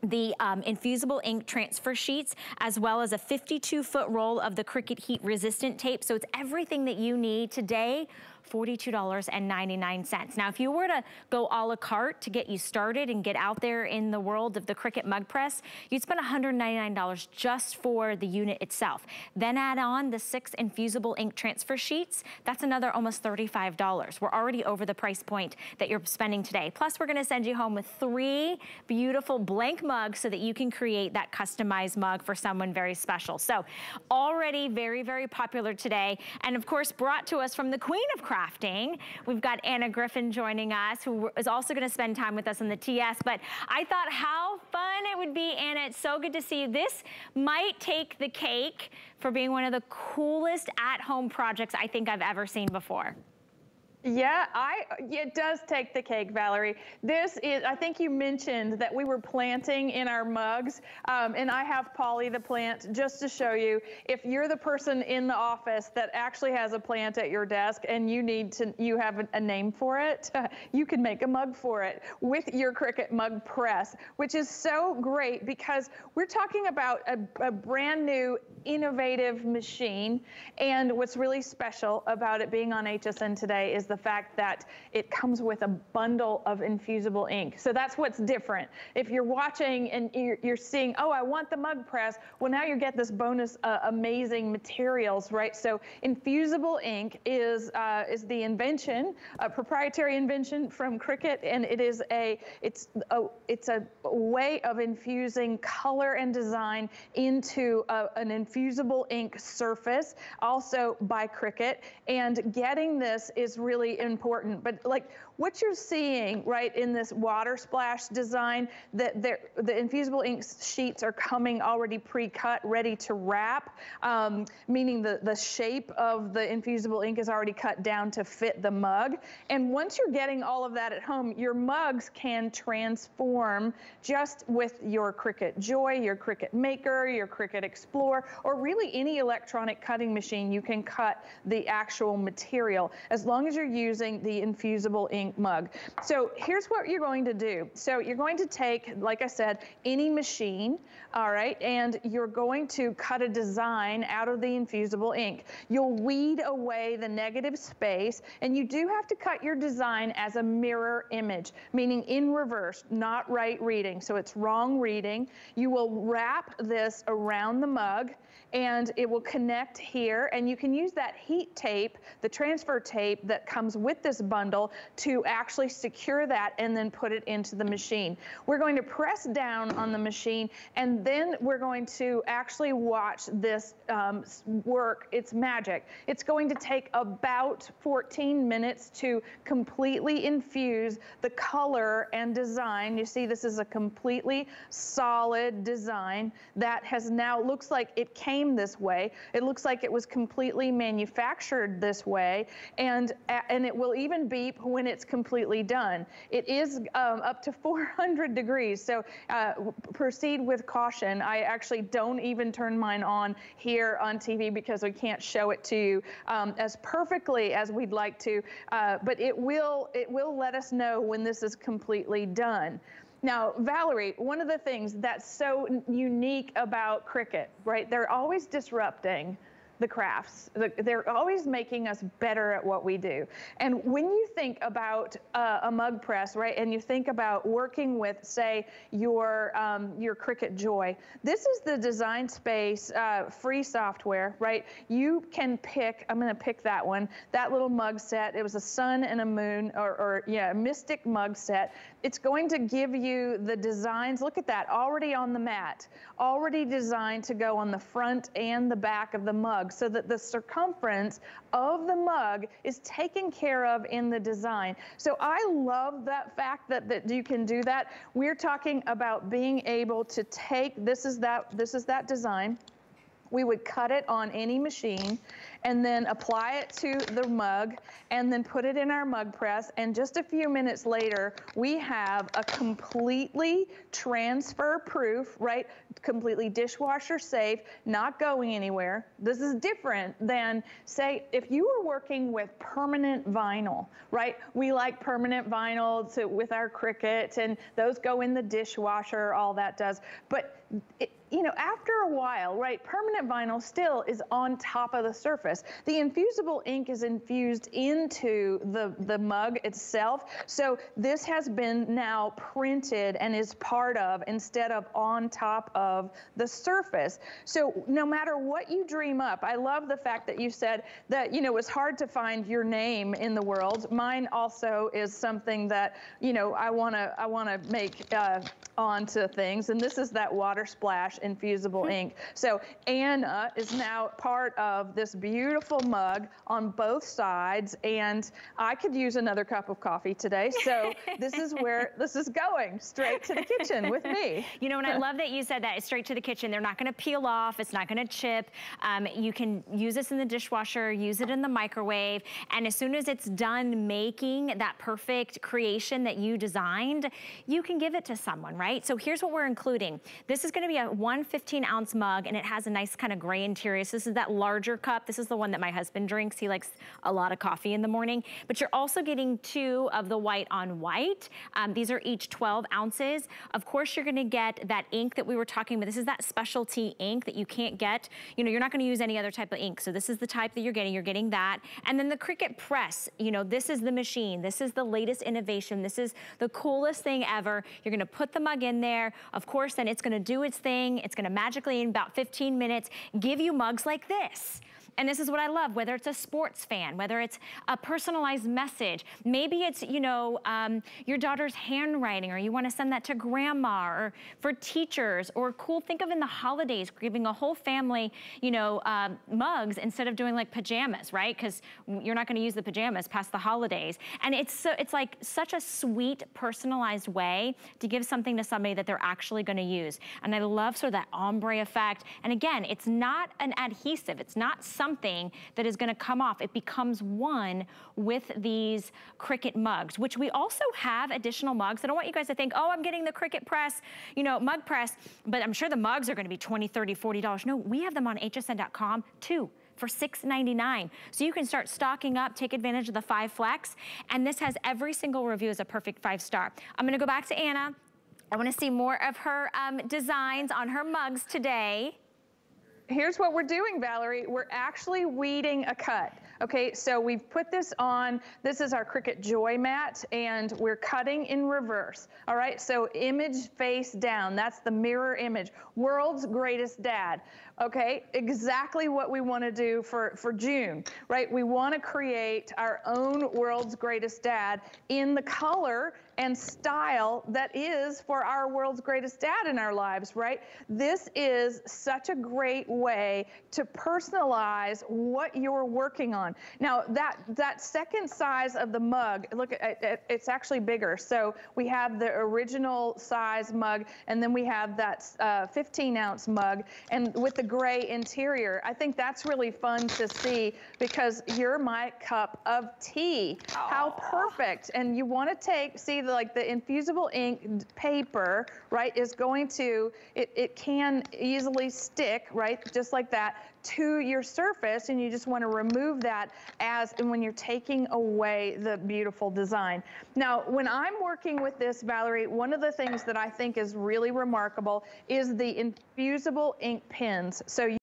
the um, infusible ink transfer sheets, as well as a fifty-two foot roll of the Cricut heat resistant tape. So it's everything that you need today. forty-two ninety-nine. Now, if you were to go a la carte to get you started and get out there in the world of the Cricut Mug Press, you'd spend one hundred ninety-nine dollars just for the unit itself. Then add on the six infusible ink transfer sheets. That's another almost thirty-five dollars. We're already over the price point that you're spending today. Plus, we're gonna send you home with three beautiful blank mugs so that you can create that customized mug for someone very special. So, already very, very popular today. And of course, brought to us from the Queen of Crafting. Crafting. We've got Anna Griffin joining us, who is also going to spend time with us in the T S, but I thought how fun it would be, Anna. It's so good to see you. This might take the cake for being one of the coolest at-home projects I think I've ever seen before. Yeah, I, it does take the cake, Valerie. This is, I think you mentioned that we were planting in our mugs, um, and I have Polly the plant just to show you. If you're the person in the office that actually has a plant at your desk and you need to, you have a, a name for it, you can make a mug for it with your Cricut Mug Press, which is so great because we're talking about a, a brand new, innovative machine. And what's really special about it being on H S N today is the the fact that it comes with a bundle of infusible ink. So that's what's different. If you're watching and you're, you're seeing, oh, I want the mug press, well, now you get this bonus uh, amazing materials, right? So infusible ink is uh, is the invention, a proprietary invention from Cricut, and it is a it's a, it's a way of infusing color and design into a, an infusible ink surface, also by Cricut. And getting this is really important, but like what you're seeing right in this water splash design, that the infusible ink sheets are coming already pre-cut, ready to wrap, um, meaning the, the shape of the infusible ink is already cut down to fit the mug. And once you're getting all of that at home, your mugs can transform just with your Cricut Joy, your Cricut Maker, your Cricut Explore, or really any electronic cutting machine. You can cut the actual material. As long as you're using the infusible ink mug. So here's what you're going to do. So you're going to take, like I said, any machine, all right, and you're going to cut a design out of the infusible ink. You'll weed away the negative space, and you do have to cut your design as a mirror image, meaning in reverse, not right reading. So it's wrong reading. You will wrap this around the mug, and it will connect here, and you can use that heat tape, the transfer tape that comes with this bundle, to actually secure that and then put it into the machine. We're going to press down on the machine, and then we're going to actually watch this um, work. It's magic. It's going to take about fourteen minutes to completely infuse the color and design. You see, this is a completely solid design that has now, looks like it came this way. It looks like it was completely manufactured this way, and and it will even beep when it's completely done. It is um, up to four hundred degrees, so uh, proceed with caution. I actually don't even turn mine on here on T V because we can't show it to you um, as perfectly as we'd like to, uh, but it will it will let us know when this is completely done. Now, Valerie, one of the things that's so unique about Cricut, right? They're always disrupting the crafts. They're always making us better at what we do. And when you think about uh, a mug press, right, and you think about working with, say, your um, your Cricut Joy, this is the Design Space uh, free software, right? You can pick, I'm gonna pick that one, that little mug set. It was a sun and a moon, or, or yeah, a mystic mug set. It's going to give you the designs. Look at that, already on the mat, already designed to go on the front and the back of the mug, so that the circumference of the mug is taken care of in the design. So I love that fact that, that you can do that. We're talking about being able to take, this is that, this is that design. We would cut it on any machine and then apply it to the mug and then put it in our mug press. And just a few minutes later, we have a completely transfer proof, right? Completely dishwasher safe, not going anywhere. This is different than, say, if you were working with permanent vinyl, right? We like permanent vinyl to, with our Cricut, and those go in the dishwasher, all that does. But it, you know, after a while, right, permanent vinyl still is on top of the surface. The infusible ink is infused into the, the mug itself. So this has been now printed and is part of, instead of on top of the surface. So no matter what you dream up, I love the fact that you said that, you know, it was hard to find your name in the world. Mine also is something that, you know, I want to I want to make uh, onto things. And this is that water splash infusible ink. So Anna is now part of this beautiful mug on both sides, and I could use another cup of coffee today. So this is where this is going, straight to the kitchen with me. You know, and I love that you said that, it's straight to the kitchen. They're not going to peel off. It's not going to chip. Um, you can use this in the dishwasher, use it in the microwave, and as soon as it's done making that perfect creation that you designed, you can give it to someone, right? So here's what we're including. This is going to be a one fifteen ounce mug, and it has a nice kind of gray interior. So this is that larger cup. This is the one that my husband drinks. He likes a lot of coffee in the morning. But you're also getting two of the white on white. Um, these are each twelve ounces. Of course, you're gonna get that ink that we were talking about. This is that specialty ink that you can't get. You know, you're not gonna use any other type of ink. So this is the type that you're getting. You're getting that. And then the Cricut Press, you know, this is the machine. This is the latest innovation. This is the coolest thing ever. You're gonna put the mug in there. Of course, then it's gonna do its thing. It's gonna magically, in about fifteen minutes, give you mugs like this. And this is what I love, whether it's a sports fan, whether it's a personalized message, maybe it's, you know, um, your daughter's handwriting, or you wanna send that to grandma, or for teachers, or cool, think of in the holidays, giving a whole family, you know, um, mugs instead of doing like pajamas, right? Because you're not gonna use the pajamas past the holidays. And it's, so, it's like such a sweet, personalized way to give something to somebody that they're actually gonna use. And I love sort of that ombre effect. And again, it's not an adhesive, it's not something something that is going to come off. It becomes one with these Cricut mugs, which we also have additional mugs. I don't want you guys to think, oh, I'm getting the Cricut press, you know, mug press, but I'm sure the mugs are going to be twenty, thirty, forty dollars. No, we have them on H S N dot com too. for six ninety-nine. So you can start stocking up, take advantage of the five flex. And this has every single review as a perfect five star. I'm gonna go back to Anna. I wanna see more of her um, designs on her mugs today. Here's what we're doing, Valerie. We're actually weeding a cut. Okay, so we've put this on. This is our Cricut Joy mat, and we're cutting in reverse. All right, so image face down. That's the mirror image. World's greatest dad. Okay, exactly what we want to do for, for June, right? We want to create our own world's greatest dad in the color and style that is for our world's greatest dad in our lives, right? This is such a great way to personalize what you're working on. Now, that, that second size of the mug, look, it's actually bigger. So we have the original size mug, and then we have that fifteen ounce mug, and with the gray interior. I think that's really fun to see because you're my cup of tea. Aww. How perfect. And you want to take, see, the, like the infusible ink paper, right, is going to, it, it can easily stick, right, just like that, to your surface, and you just want to remove that as and when you're taking away the beautiful design. Now, when I'm working with this, Valerie, one of the things that I think is really remarkable is the infusible ink pens. So you